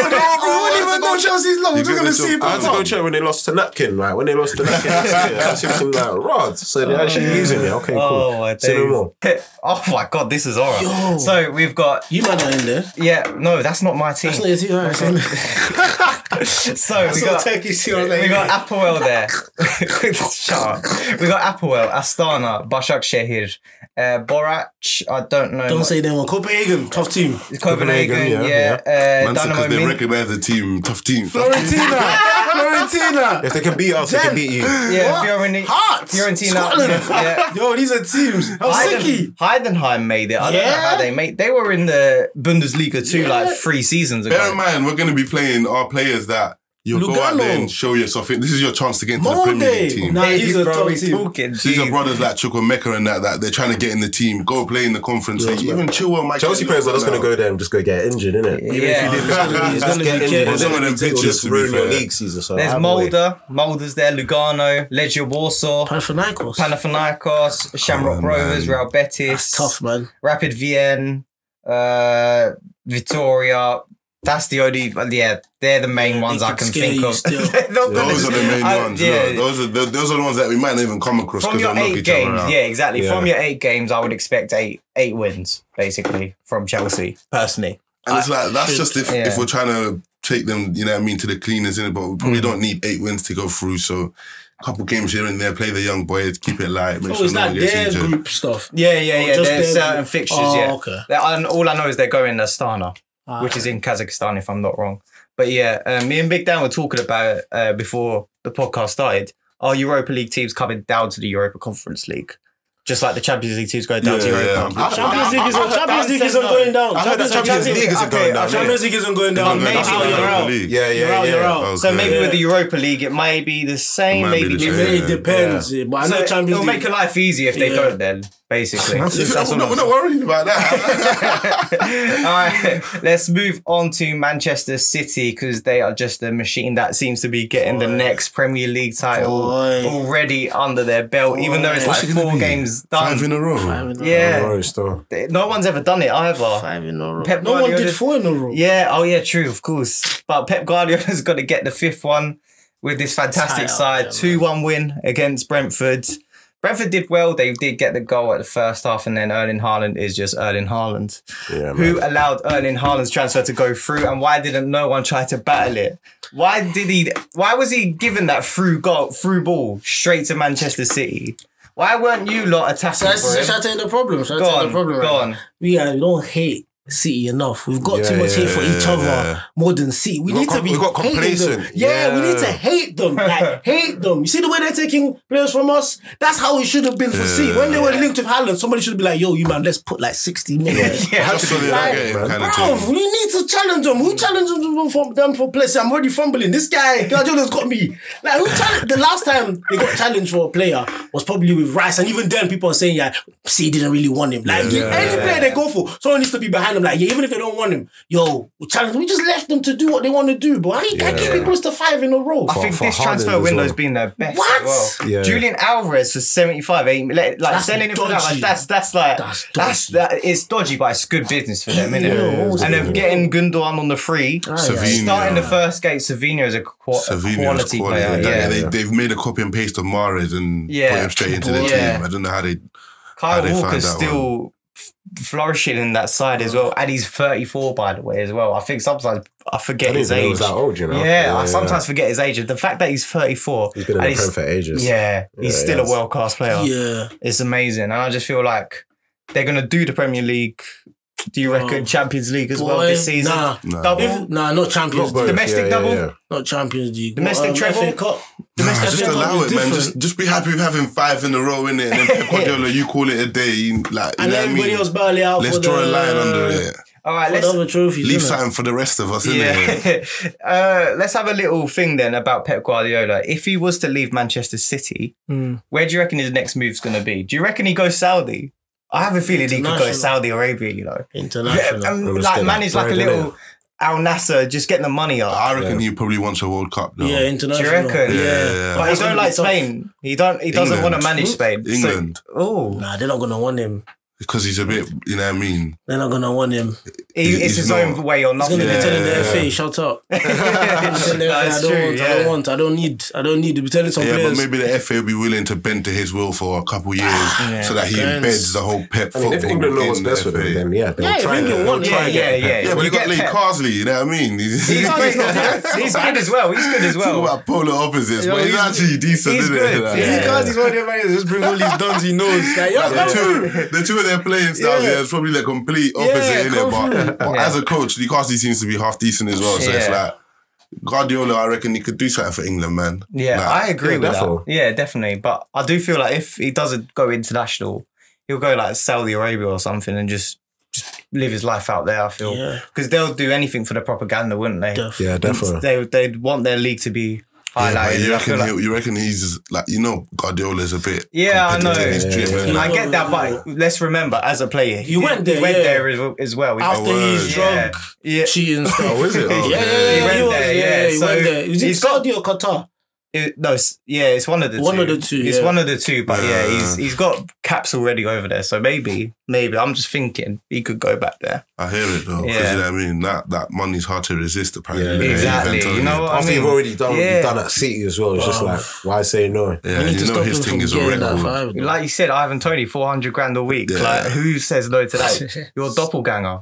even know Chelsea's lost. We're gonna see. picture when they lost to Napkin, like when they lost to Napkin, I was thinking like rods. So they're actually using it. Okay, oh, cool. My Say no more. Oh my god, this is alright. Yo. So we've got you man in there. Yeah, no, that's not my team. That's not your team. Right, so we got Turkish. We got Apoel there. Shut up. We got Apoel, Astana, Başakşehir, uh, Borac. I don't know. Don't much. say them. Copenhagen, tough team. Copenhagen, Copenhagen yeah. yeah. yeah. Uh, Dynamo. They recognise the team, tough team. Florentina, Florentina. If they can beat us, Jen. they can beat you. Yeah, Fiorentina. Fiorentina. Yeah. Yo, these are teams. Helsinki. Heidenheim made it. I yeah. don't know how they made. They were in the Bundesliga too, yeah. like three seasons ago. Bear in mind, we're going to be playing our players that. You go out there and show yourself. This is your chance to get into Monday. the Premier League team. Nah, he's a top team. These are brothers like Chukwuemeka and that, that they're trying to get in the team, go play in the Conference League. Yeah, even Chilwell, Mike. Chelsea players are just going to go there and just go get injured, innit? Yeah. Even yeah. if you did, it's going to get injured. Some of them pitches to ruin your league season. So there's Mulder. Mulder's there. Lugano. Legia Warsaw. Panathinaikos. Panathinaikos. Shamrock Rovers. Real Betis. That's tough, man. Rapid Vienna. Uh, Vitoria. That's the only, yeah, they're the main ones I can think of. Those are the main ones. Yeah. No, those, are the, those are the ones that we might not even come across because they'll knock each other out. Yeah, exactly. Yeah. From your eight games, I would expect eight eight wins, basically, from Chelsea, personally. And I it's like, that's should, just if, yeah. if we're trying to take them, you know what I mean, to the cleaners, in it, but we probably mm. don't need eight wins to go through, so... Couple games here and there, play the young boys, keep it light. Make oh, sure is that their group stuff? Yeah, yeah, yeah. There's certain group. fixtures, oh, yeah. Okay. And all I know is they're going to Astana, ah, which okay. is in Kazakhstan, if I'm not wrong. But yeah, uh, me and Big Dan were talking about it uh, before the podcast started. Our Europa League teams coming down to the Europa Conference League. Just like the Champions League teams going down yeah, to Europe. Yeah, yeah. Champions League isn't Champions League isn't going down. Champions League isn't going down. Champions League isn't going down. Maybe you're out. Yeah, yeah, you're out, yeah. You're out. Okay. So maybe yeah. with the Europa League, it might be the same. Maybe it really depends. Yeah. But I know so Champions it'll League. It'll make your life easy if they yeah. don't. Then basically, that's, that's we're, not, we're not worried about that. All right, let's move on to Manchester City because they are just a machine that seems to be getting the next Premier League title already under their belt, even though it's like four games. Done. Five in a row. Five in a yeah. row. No one's ever done it either. Five in a row. Pep no Guardiola. one did four in a row. Yeah. Oh, yeah. True. Of course. But Pep Guardiola's got to get the fifth one with this fantastic side. two one win against Brentford. Brentford did well. They did get the goal at the first half, and then Erling Haaland is just Erling Haaland. Yeah, Who allowed Erling Haaland's transfer to go through, and why didn't no one try to battle it? Why did he? Why was he given that through goal, through ball straight to Manchester City? Why weren't you lot attacking for him? Shall I tell you the problem? Shall I tell you the problem? Go on. We uh, don't hate City enough. We've got yeah, too much yeah, hate for yeah, each other yeah. more than City. We, we need to be we got complacent. Them. Yeah, yeah, we need to hate them. Like, hate them. You see the way they're taking players from us? That's how it should have been for yeah. City. When they were linked with Haaland, somebody should be like, yo, you man, let's put like sixty million. yeah, that's what like, they like, man. Bro, we need to challenge them. Who challenged them for, them for place? I'm already fumbling. This guy, Guardiola's got me. Like, who challenged? The last time they got challenged for a player was probably with Rice. And even then, people are saying, yeah, City didn't really want him. Like, yeah, any yeah, player yeah. they go for, someone needs to be behind them. Like, yeah, even if they don't want him, yo, we challenge. We just left them to do what they want to do, but I yeah. can't keep it close to five in a row. I for, think for this transfer window's well. been their best. What? Well. Yeah. Julian Alvarez for seventy-five, eight, like that's selling him for that. Like, that's that's like that's, that's that. It's dodgy, but it's good business for them, isn't it? Yeah, and then getting Gundogan on the free, oh, yeah. starting the first gate. Savino is a, qu Savino's a quality, quality player. Yeah. Yeah. They, they've made a copy and paste of Mahrez and yeah. put him straight into the yeah. team. I don't know how they. Kyle how they Walker's found that still. One. Flourishing in that side as well, and he's thirty-four by the way as well. I think sometimes I forget I his age. He was that old, you know? yeah, yeah, I yeah, sometimes yeah. forget his age. The fact that he's thirty-four, he's been in the Prem for ages. Yeah, he's yeah, still yeah. a world class player. Yeah, it's amazing, and I just feel like they're gonna do the Premier League. Do you reckon um, Champions League as boy, well this season? Nah, nah. double, if, nah, not Champions. Not domestic yeah, double, yeah, yeah. not Champions League. Domestic um, treble, cup. Domestic nah, just treble allow it, man. Just, just be happy with having five in a row in it, and then Guardiola, you call it a day. You, like, you and know everybody what I mean? else barely out. Let's for draw the, a line under it. All right, let's the trophies, leave something for the rest of us. Isn't yeah. it? uh, let's have a little thing then about Pep Guardiola. If he was to leave Manchester City, mm. where do you reckon his next move's going to be? Do you reckon he goes Saudi? I have a feeling he could go to Saudi Arabia, you know. International. Yeah, and like manage like a little Al Nassr, just getting the money up. I reckon yeah. he probably wants a World Cup though. Yeah, international. Do you reckon? Yeah. yeah, yeah. But he don't like Spain. He don't. He doesn't want to manage Spain. England. So, oh. Nah, they're not going to want him. because he's a bit, you know what I mean? They're not going to want him. He, it's his not, own way or nothing. He's going to be telling the F A, shut up. That's I don't true, want, yeah. I don't want, I don't need, I don't need to be telling some yeah, players. Yeah, but maybe the F A will be willing to bend to his will for a couple of years yeah, so that he embeds the whole Pep I mean, football if England know what's best for them, then yeah, they'll yeah, try, England won, try yeah, and get yeah, yeah, yeah, yeah, but you got Lee Carsley, you know what I mean? He's, he's, he's, he's, he's good as well, he's good as well. Talk about polar opposites, but he's actually decent, isn't he? Lee Carsley's one of them managers just bring all these dons he knows. The two of their playing styles, yeah, it's probably the complete opposite in it, but, but yeah. as a coach, Newcastle seems to be half decent as well. So yeah. it's like Guardiola, I reckon he could do something for England, man. Yeah, like, I agree yeah, with that. Yeah, definitely. But I do feel like if he doesn't go international, he'll go like Saudi Arabia or something and just just live his life out there. I feel because yeah. they'll do anything for the propaganda, wouldn't they? Def. Yeah, definitely. They they'd want their league to be. Yeah, like, you, reckon like, you reckon he's like, you know, Guardiola's a bit yeah, I know. He's yeah, driven. Yeah. I get that, but let's remember, as a player, he, he went there, he went yeah. there as, as well. After he's drunk, yeah. cheating stuff. Oh, is it? Oh, yeah, yeah, yeah, he went was, there, yeah. yeah so went there. Is it Saudi or Qatar? It, no, it's, yeah, it's one of the one two. One of the two, It's yeah. one of the two, but yeah. yeah, he's he's got caps already over there, so maybe, maybe, I'm just thinking he could go back there. I hear it though, because yeah. you know what I mean, that, that money's hard to resist apparently. Yeah. Exactly, yeah, you know what I mean? After you've already done, yeah. you've done at City as well, it's wow. just like, why say no? Yeah, you, you know his thing is already cool. Like you said, Ivan Toney, four hundred grand a week, yeah. like who says no to that? You're a doppelganger.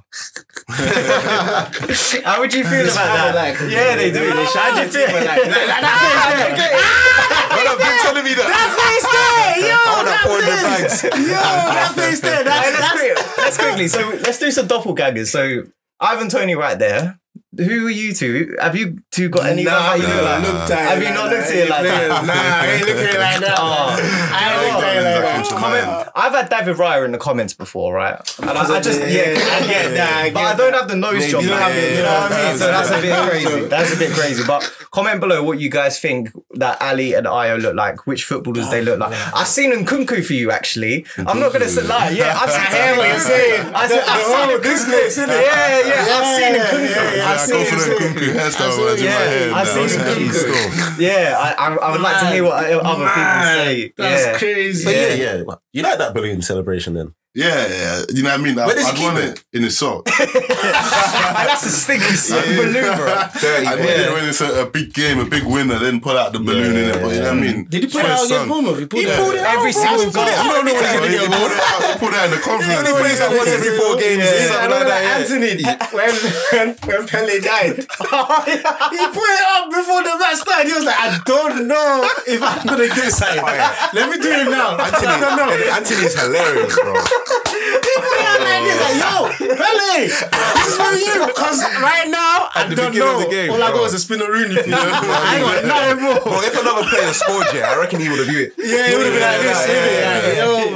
How would you feel about that? Like, yeah, they do, they shout you to it. But I've been telling me that. That face there, yo, that face. Yo, that face there. Let's quickly. So let's do some doppelgangers. So Ivan Toney, right there. Who are you two? Have you two got any? Nah, like, nah, you like, nah, have you not nah, looked at it like that? Nah, I ain't looking at it like that. I ain't looking at it like that. I've had David Raya in the comments before, right? And I, I just, yeah, yeah, yeah, I get that. I get but I don't have the nose Maybe job. You, have it, you know what I mean? So that's a bit crazy. That's a bit crazy. But comment below what you guys think that Ali and Ayo look like. Which footballers they look like. I've seen Nkunku for you, actually. I'm not going to say lie. Yeah, I've seen him. I've seen business. Yeah, yeah, I've seen Nkunku. I've seen Nkunku hairstyle in my head. I've seen Nkunku. Yeah, I, I, I would Man. like to hear what other Man. people say. That's yeah. crazy. But yeah, yeah. You like that balloon celebration then? Yeah, yeah. You know what I mean? I, I'd want it? it in his sock. That's a stinky sock balloon, bro. I'd want it when it's a, a big game, a big winner, then pull out the balloon yeah, in it. But you know what I mean? Did he pull it out against Bournemouth? He pulled it out. Every single goal. I don't know what he's going to get, bro. He pulled it out in the conference. He only plays that once every four games. I know that Anthony, when Pele died, he put it up before the match started. He was like, I don't know if I'm going to get signed. Let me do it now. I don't know. Anthony's hilarious, bro. People are like this, like, yo, Pele, this is for you. Because right now, I don't know. Of the game, all I got was a spinner Rooney. For you. I ain't got nothing more. Well, if another player scored, yeah, I reckon he would have viewed it. Yeah, he would have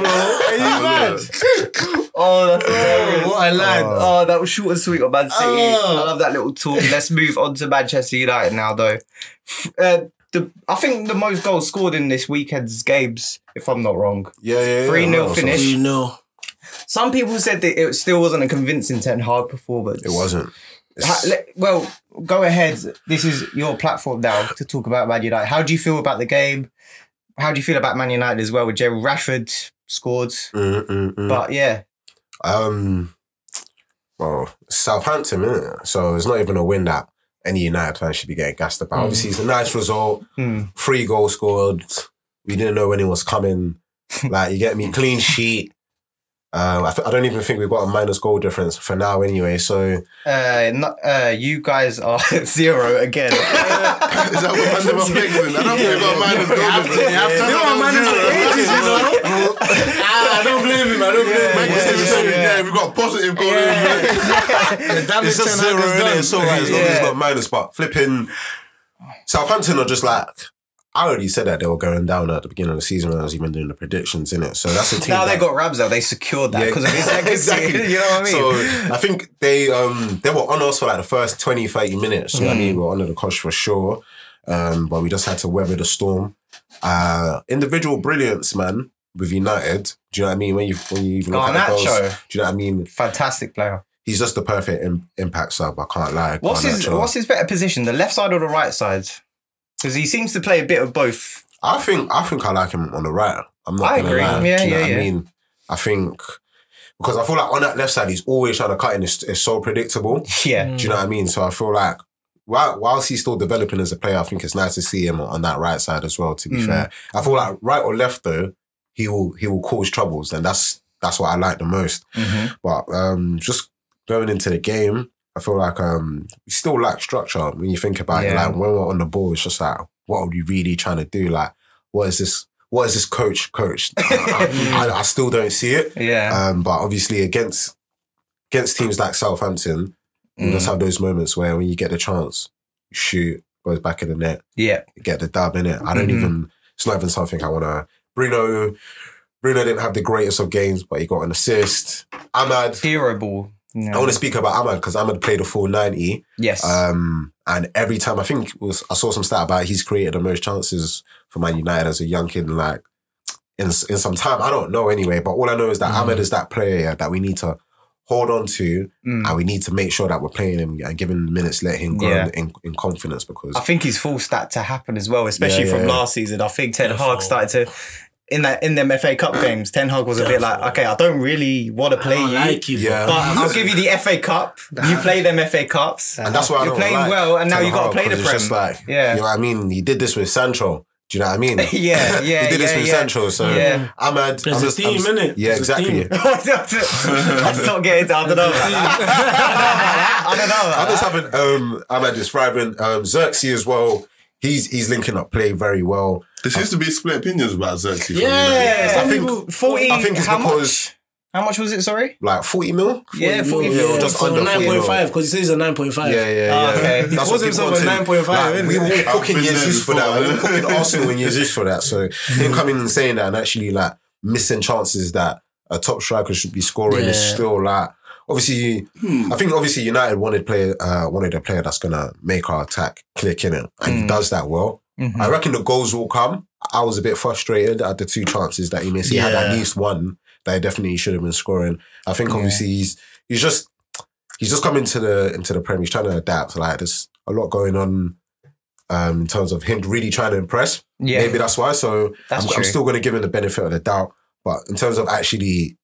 been like this. Yo, bro, are you mad? Oh, that's hilarious. What a lad. Oh, that was short and sweet on Man City. I love that little talk. Let's move on to Manchester United now, though. Uh, The, I think the most goals scored in this weekend's games, if I'm not wrong. Yeah, yeah, yeah. three nil no, finish. three nil. Some people said that it still wasn't a convincing Ten Hag performance. It wasn't. Ha, le, well, go ahead. This is your platform now to talk about Man United. How do you feel about the game? How do you feel about Man United as well with Gerald Rashford scored? Mm, mm, mm. But yeah. Um, well, Southampton, innit? So it's not even a win that any United fan should be getting gassed about. Mm. Obviously, it's a nice result. Mm. Three goals scored. We didn't know when it was coming. Like, you get me? Clean sheet. Um, I, th I don't even think we've got a minus goal difference for now anyway, so... Uh, not, uh, you guys are zero again. Is that what man never picks in? I don't think we've got a minus goal difference. You are minus goal difference, you know? I don't blame him, I don't blame him. Yeah, yeah, yeah, yeah. yeah, we've got positive goal difference. Yeah. It's just zero, isn't it? So right, as long as it's not minus, but flipping... Southampton are just like... I already said that they were going down at the beginning of the season when I was even doing the predictions, innit? So that's a team. Now that, they got Ramsdale, they secured that because yeah, of his legacy. Exactly. You know what I mean? So I think they um they were on us for like the first twenty, thirty minutes. You mm. know what I mean? We were under the cosh for sure. Um, but we just had to weather the storm. Uh, individual brilliance, man, with United. Do you know what I mean? When you when you even look oh, at the goals, do you know what I mean? Fantastic player. He's just the perfect im impact sub, I can't lie. What's his what's his better position? The left side or the right side? Because he seems to play a bit of both. I think I think I like him on the right. I'm not I gonna agree. Lie. Yeah, you know yeah, what yeah. I mean, I think Because I feel like on that left side, he's always trying to cut in. It's, it's so predictable. Yeah. Mm. Do you know what I mean? So I feel like whilst he's still developing as a player, I think it's nice to see him on that right side as well, to be mm. fair. I feel like right or left, though, he will he will cause troubles. And that's that's what I like the most. Mm-hmm. But um, just going into the game, I feel like um, we still lack structure when you think about yeah. it. Like when we're on the ball, it's just like, what are we really trying to do? Like, what is this? What is this coach, coach? I, I, I still don't see it. Yeah. Um, but obviously against against teams like Southampton, mm. you just have those moments where when you get the chance, you shoot, goes back in the net. Yeah. You get the dub in it. I don't mm-hmm. even, it's not even something I want to, Bruno, Bruno didn't have the greatest of games, but he got an assist. Ahmad. Hero ball. No. I want to speak about Ahmad because Ahmad played a full ninety. Yes. Um, and every time, I think it was, I saw some stat about he's created the most chances for Man United as a young kid, like in in some time. I don't know anyway, but all I know is that mm. Ahmad is that player yeah, that we need to hold on to, mm. and we need to make sure that we're playing him and giving minutes, let him go yeah. in, in confidence, because I think he's full stat to happen as well, especially yeah, yeah, from yeah. last season. I think Ten Hag started to. In that, in them F A Cup games, Ten Hag was a bit like, okay, I don't really want to play you, like you yeah. but I'll give you the F A Cup. You play them F A Cups, and that's why you're I don't playing like well, and now you got to play the Prem. It's just like, yeah. you know what I mean. He did this with Sancho. Do you know what I mean? yeah, yeah, yeah. He did yeah, this with yeah. Sancho, so yeah. I'm a. It's a team, isn't it? Yeah, exactly. Let's not get into. I don't know about that. I don't know. About I just haven't. Um, I'm at this thriving. Um, Xerxes as well. He's he's linking up play very well. There seems to be split opinions about Xerxes. Yeah, I think forty. I think it's because how much was it? Sorry, like forty mil. Yeah, forty mil. Just under nine point five because he says a nine point five. Yeah, yeah, yeah. Okay, he calls himself a nine point five. We were cooking Jesus for that. We were cooking Arsenal and Jesus for that. So him coming and saying that and actually like missing chances that a top striker should be scoring is still like. Obviously, hmm. I think obviously United wanted play uh, wanted a player that's gonna make our attack click in it, and mm. he does that well. Mm-hmm. I reckon the goals will come. I was a bit frustrated at the two chances that he missed. Yeah. He had at least one that he definitely should have been scoring. I think obviously yeah. he's he's just he's just come into the into the Prem. He's trying to adapt. Like there's a lot going on um, in terms of him really trying to impress. Yeah. Maybe that's why. So that's I'm, I'm still gonna give him the benefit of the doubt. But in terms of actually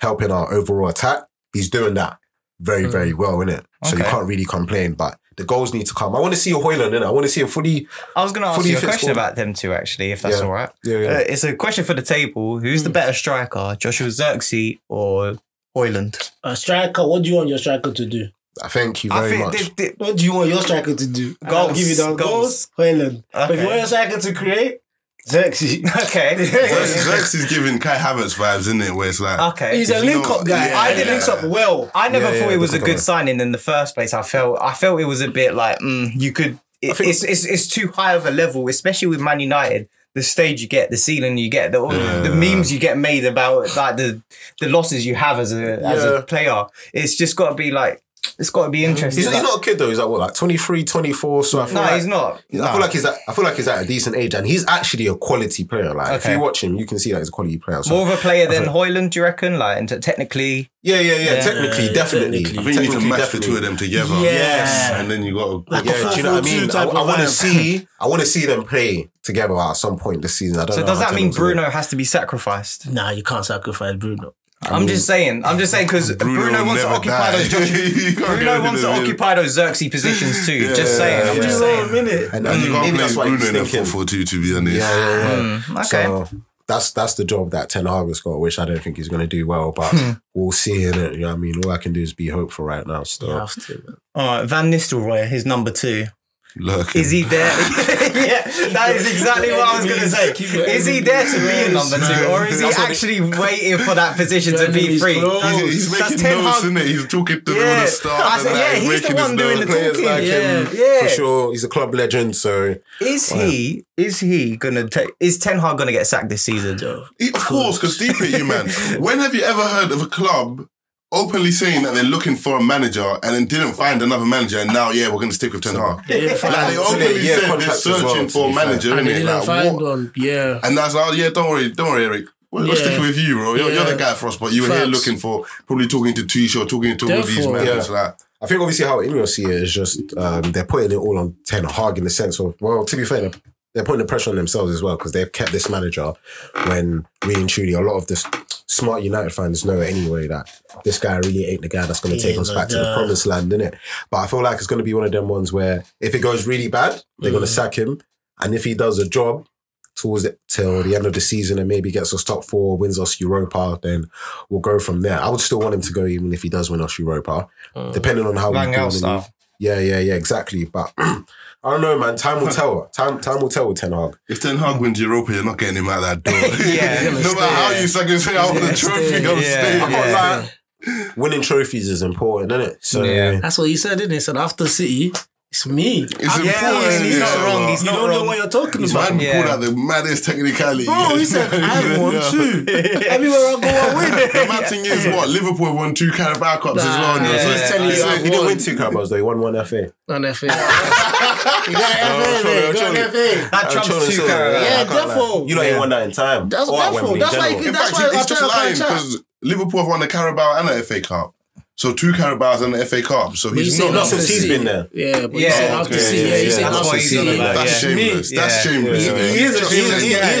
helping our overall attack. He's doing that very, very well, innit? Okay. So you can't really complain, but the goals need to come. I want to see a Højlund, innit? I want to see a fully I was going to ask you a question goal. About them two, actually, if that's yeah. all right. Yeah, yeah. Uh, it's a question for the table. Who's mm. the better striker, Joshua Xerxes or Højlund? A striker, what do you want your striker to do? I thank you very much. They, they, what do you want your striker to do? Goals. I'll give you the goals, Højlund. Okay. But if you want your striker to create, Xerxes. Okay. Xerxes is giving Kai Havertz vibes, isn't it? Where it's like... Okay. He's a link-up guy. Yeah, I did yeah, links yeah. up well. I never yeah, thought yeah, it was a good signing in the first place. I felt I felt it was a bit like, mm, you could... It, it's, it's, it's too high of a level, especially with Man United. The stage you get, the ceiling you get, the, yeah. the memes you get made about like the the losses you have as a, yeah. as a player. It's just got to be like... It's got to be interesting. He's, like, he's not a kid though. He's like what, like twenty-three, twenty-four. So I feel no, like, he's not. He's, no. I feel like he's at. I feel like he's at a decent age, and he's actually a quality player. Like okay. if you watch him, you can see that he's a quality player. So more of a player than like, Højlund, do you reckon? Like, and technically. Yeah, yeah, yeah. yeah. Technically, yeah, definitely. Technically. I think technically, you need to match definitely. the two of them together. Yes, and then you got. Like yeah, do you know what I mean? I, I want to see. I want to see them play together at some point this season. I don't. So know does that mean Bruno has to be sacrificed? Nah, you can't sacrifice Bruno. I I'm mean, just saying. I'm just saying because Bruno, Bruno wants to occupy died. those. Josh, Bruno wants to minute. occupy those Xerxes positions too. yeah, just saying. I'm yeah. just saying. A minute. And, and mm, you can't play Bruno in a four four two, to be honest. Yeah, yeah, yeah. Mm, okay. So that's that's the job that Ten Hag has got, which I don't think he's going to do well, but we'll see in it. You know what I mean? All I can do is be hopeful right now. Still. You have to, man. All right, Van Nistelrooy, his number two. Lurking. Is he there? yeah, that is exactly what I was going to say. Is he there to be a number two, or is he actually waiting for that position to be free? He's, he's making notes, isn't it? He's talking to yeah. all the staff. Yeah, like, he's, he's the one doing the talking. Like yeah. yeah, for sure. He's a club legend. So is well. he? Is he gonna take? Is Ten Hag gonna get sacked this season? He, of course, because deep it, you man. When have you ever heard of a club openly saying that they're looking for a manager and then didn't find another manager, and now yeah, we're going to stick with Ten Hag. Yeah, yeah, like they openly yeah, said they're searching well, for a manager, and they didn't like, find what? one. Yeah, and that's like, oh yeah, don't worry, don't worry, Eric. We're, yeah. we're sticking with you, bro. You're, yeah. you're the guy for us, but you Facts. were here looking for probably talking to Tuchel or talking to all of these managers. Yeah. Like, I think obviously how England see it is just um, they're putting it all on Ten Hag in the sense of well, to be fair. They're putting the pressure on themselves as well because they've kept this manager when really and truly a lot of this smart United fans know anyway that this guy really ain't the guy that's going to take yeah, us back duh. to the promised land, innit? But I feel like it's going to be one of them ones where if it goes really bad, they're mm. going to sack him. And if he does a job towards the, till the end of the season and maybe gets us top four, wins us Europa, then we'll go from there. I would still want him to go even if he does win us Europa, mm. depending on how Lang we do. Yeah, yeah, yeah, exactly. But I don't know, man. Time will tell. Time, time will tell with Ten Hag. If Ten Hag wins Europa, you're not getting him out that door. yeah, no matter how you second say, I want a trophy, I'm staying. I can't lie. Winning trophies is important, isn't it? So yeah. that's what he said, didn't he? He said after City, it's me. It's important. Yeah, he's not yeah. wrong. He's you not don't wrong. know what you're talking about. Man yeah. pulled out the maddest technicality. Bro, he said, I won two. Everywhere I go, I win. The mad thing is, what? Liverpool won two Carabao Cups nah, as well. Yeah, so it's telling you, so he didn't win two Carabaos though. He won one F A. One F A. You got F A, man. You got F A. That trumps two Carabaos. Yeah, therefore. You don't even won that in time. That's awful. That's why it's just lying because Liverpool have won the Carabao and the F A Cup. So two Carabaos and the F A Cup. So he's not. Not since he's been there. Yeah, but yeah, you said after City. Yeah, you said after City. That's shameless. That's shameless. He is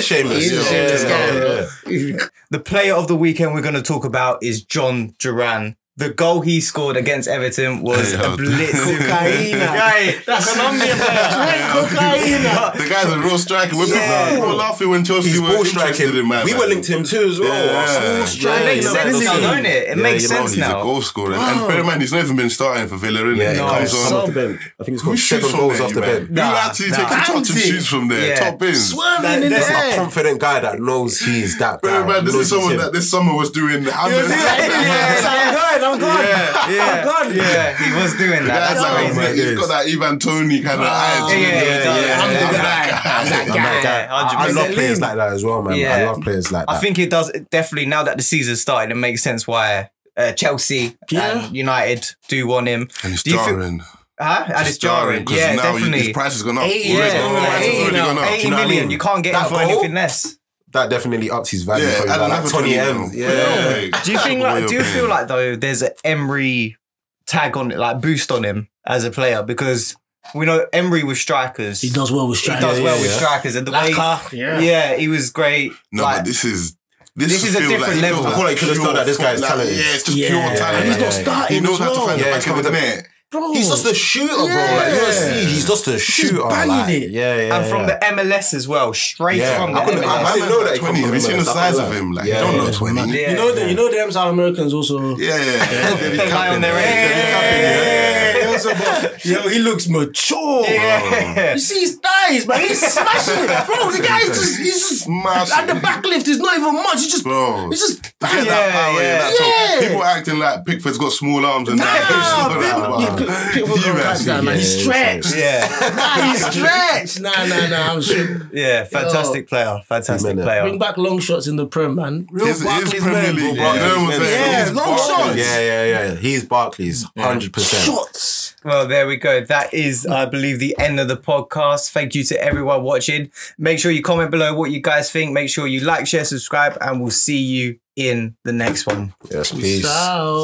shameless. He is shameless. The player of the weekend we're going to talk about is John Duran. The goal he scored against Everton was hey, a blitz. Cocaine. Right. That's Colombian player. Cocaine. The guy's a real striker. We're yeah. laughing when Chelsea were striking him, man. We were linked to him too as well. Yeah. Yeah. Striking. It makes yeah. sense now, don't it? It yeah, makes you know, sense he's now. He's a goal scorer. Wow. And bear in mind, he's not even been starting for Villa, innit? Yeah, he no, comes on. I think he's got seven goals off the bench. Who actually takes the top and shoots from there? Top bins. Swerving in the air. That's a confident guy that knows he's that guy. Man, this is someone that this summer was doing. Yeah, I'm gone. Yeah, yeah, I'm gone. Yeah, he was doing that. That's like, like, he's got that Ivan Toney kind of eye. Yeah, yeah, yeah. I'm the guy. I'm that guy. I love players like that as well, man. Yeah. I love players like that. I think it does definitely. Now that the season's started, it makes sense why uh, Chelsea yeah. and United do want him. And he's jarring. Huh? And it's jarring. Yeah, now definitely. His price has gone up. eighty million. You can't get that for anything less. That definitely ups his value. Yeah, like, like twenty M. Yeah. yeah. Like, do you think? Like, do you feel like though there's an Emery tag on it, like boost on him as a player? Because we know Emery with strikers, he does well with strikers. He does yeah, well yeah. with strikers, and the like, way, uh, yeah. yeah, he was great. No, like, but this is. This, this is a different like level. I feel like you could have told that this guy is talented. Yeah, it's just yeah. pure talent. And he's not starting. He knows how to find the back of the net. Bro. He's just a shooter, yeah. bro. Like, you know, see, he's just a shooter. He's banging like, it. Yeah, yeah, and from yeah. the M L S as well, straight yeah. from the I M L S. I, I didn't know that. twenty. Have you seen the size of him? Like, yeah, you don't yeah. know twenty. Yeah. You know the, you know them South Americans also. Yeah, yeah. They lie on their head. Yo, he looks mature. Yeah. You see his thighs, man. He's smashing it, bro. The guy's just, he's just smashing. And the backlift is not even much. He's just, bro. He's just banging yeah, that power. Yeah, that yeah. People acting like Pickford's got small arms and nah, that. Pickford's got arms, man. Yeah, he's stretched. Yeah, nah, he's stretched. Nah, nah, nah. I'm sure. Yeah, fantastic Yo. player, fantastic player. Bring back long shots in the Prem, man. Real his, Barclays, his Premier League, bro. Yeah, long shots. Yeah, yeah, yeah. He's Barclays, hundred percent. Shots. Well, there we go. That is, I believe, the end of the podcast. Thank you to everyone watching. Make sure you comment below what you guys think. Make sure you like, share, subscribe, and we'll see you in the next one. Yes, peace. Peace out.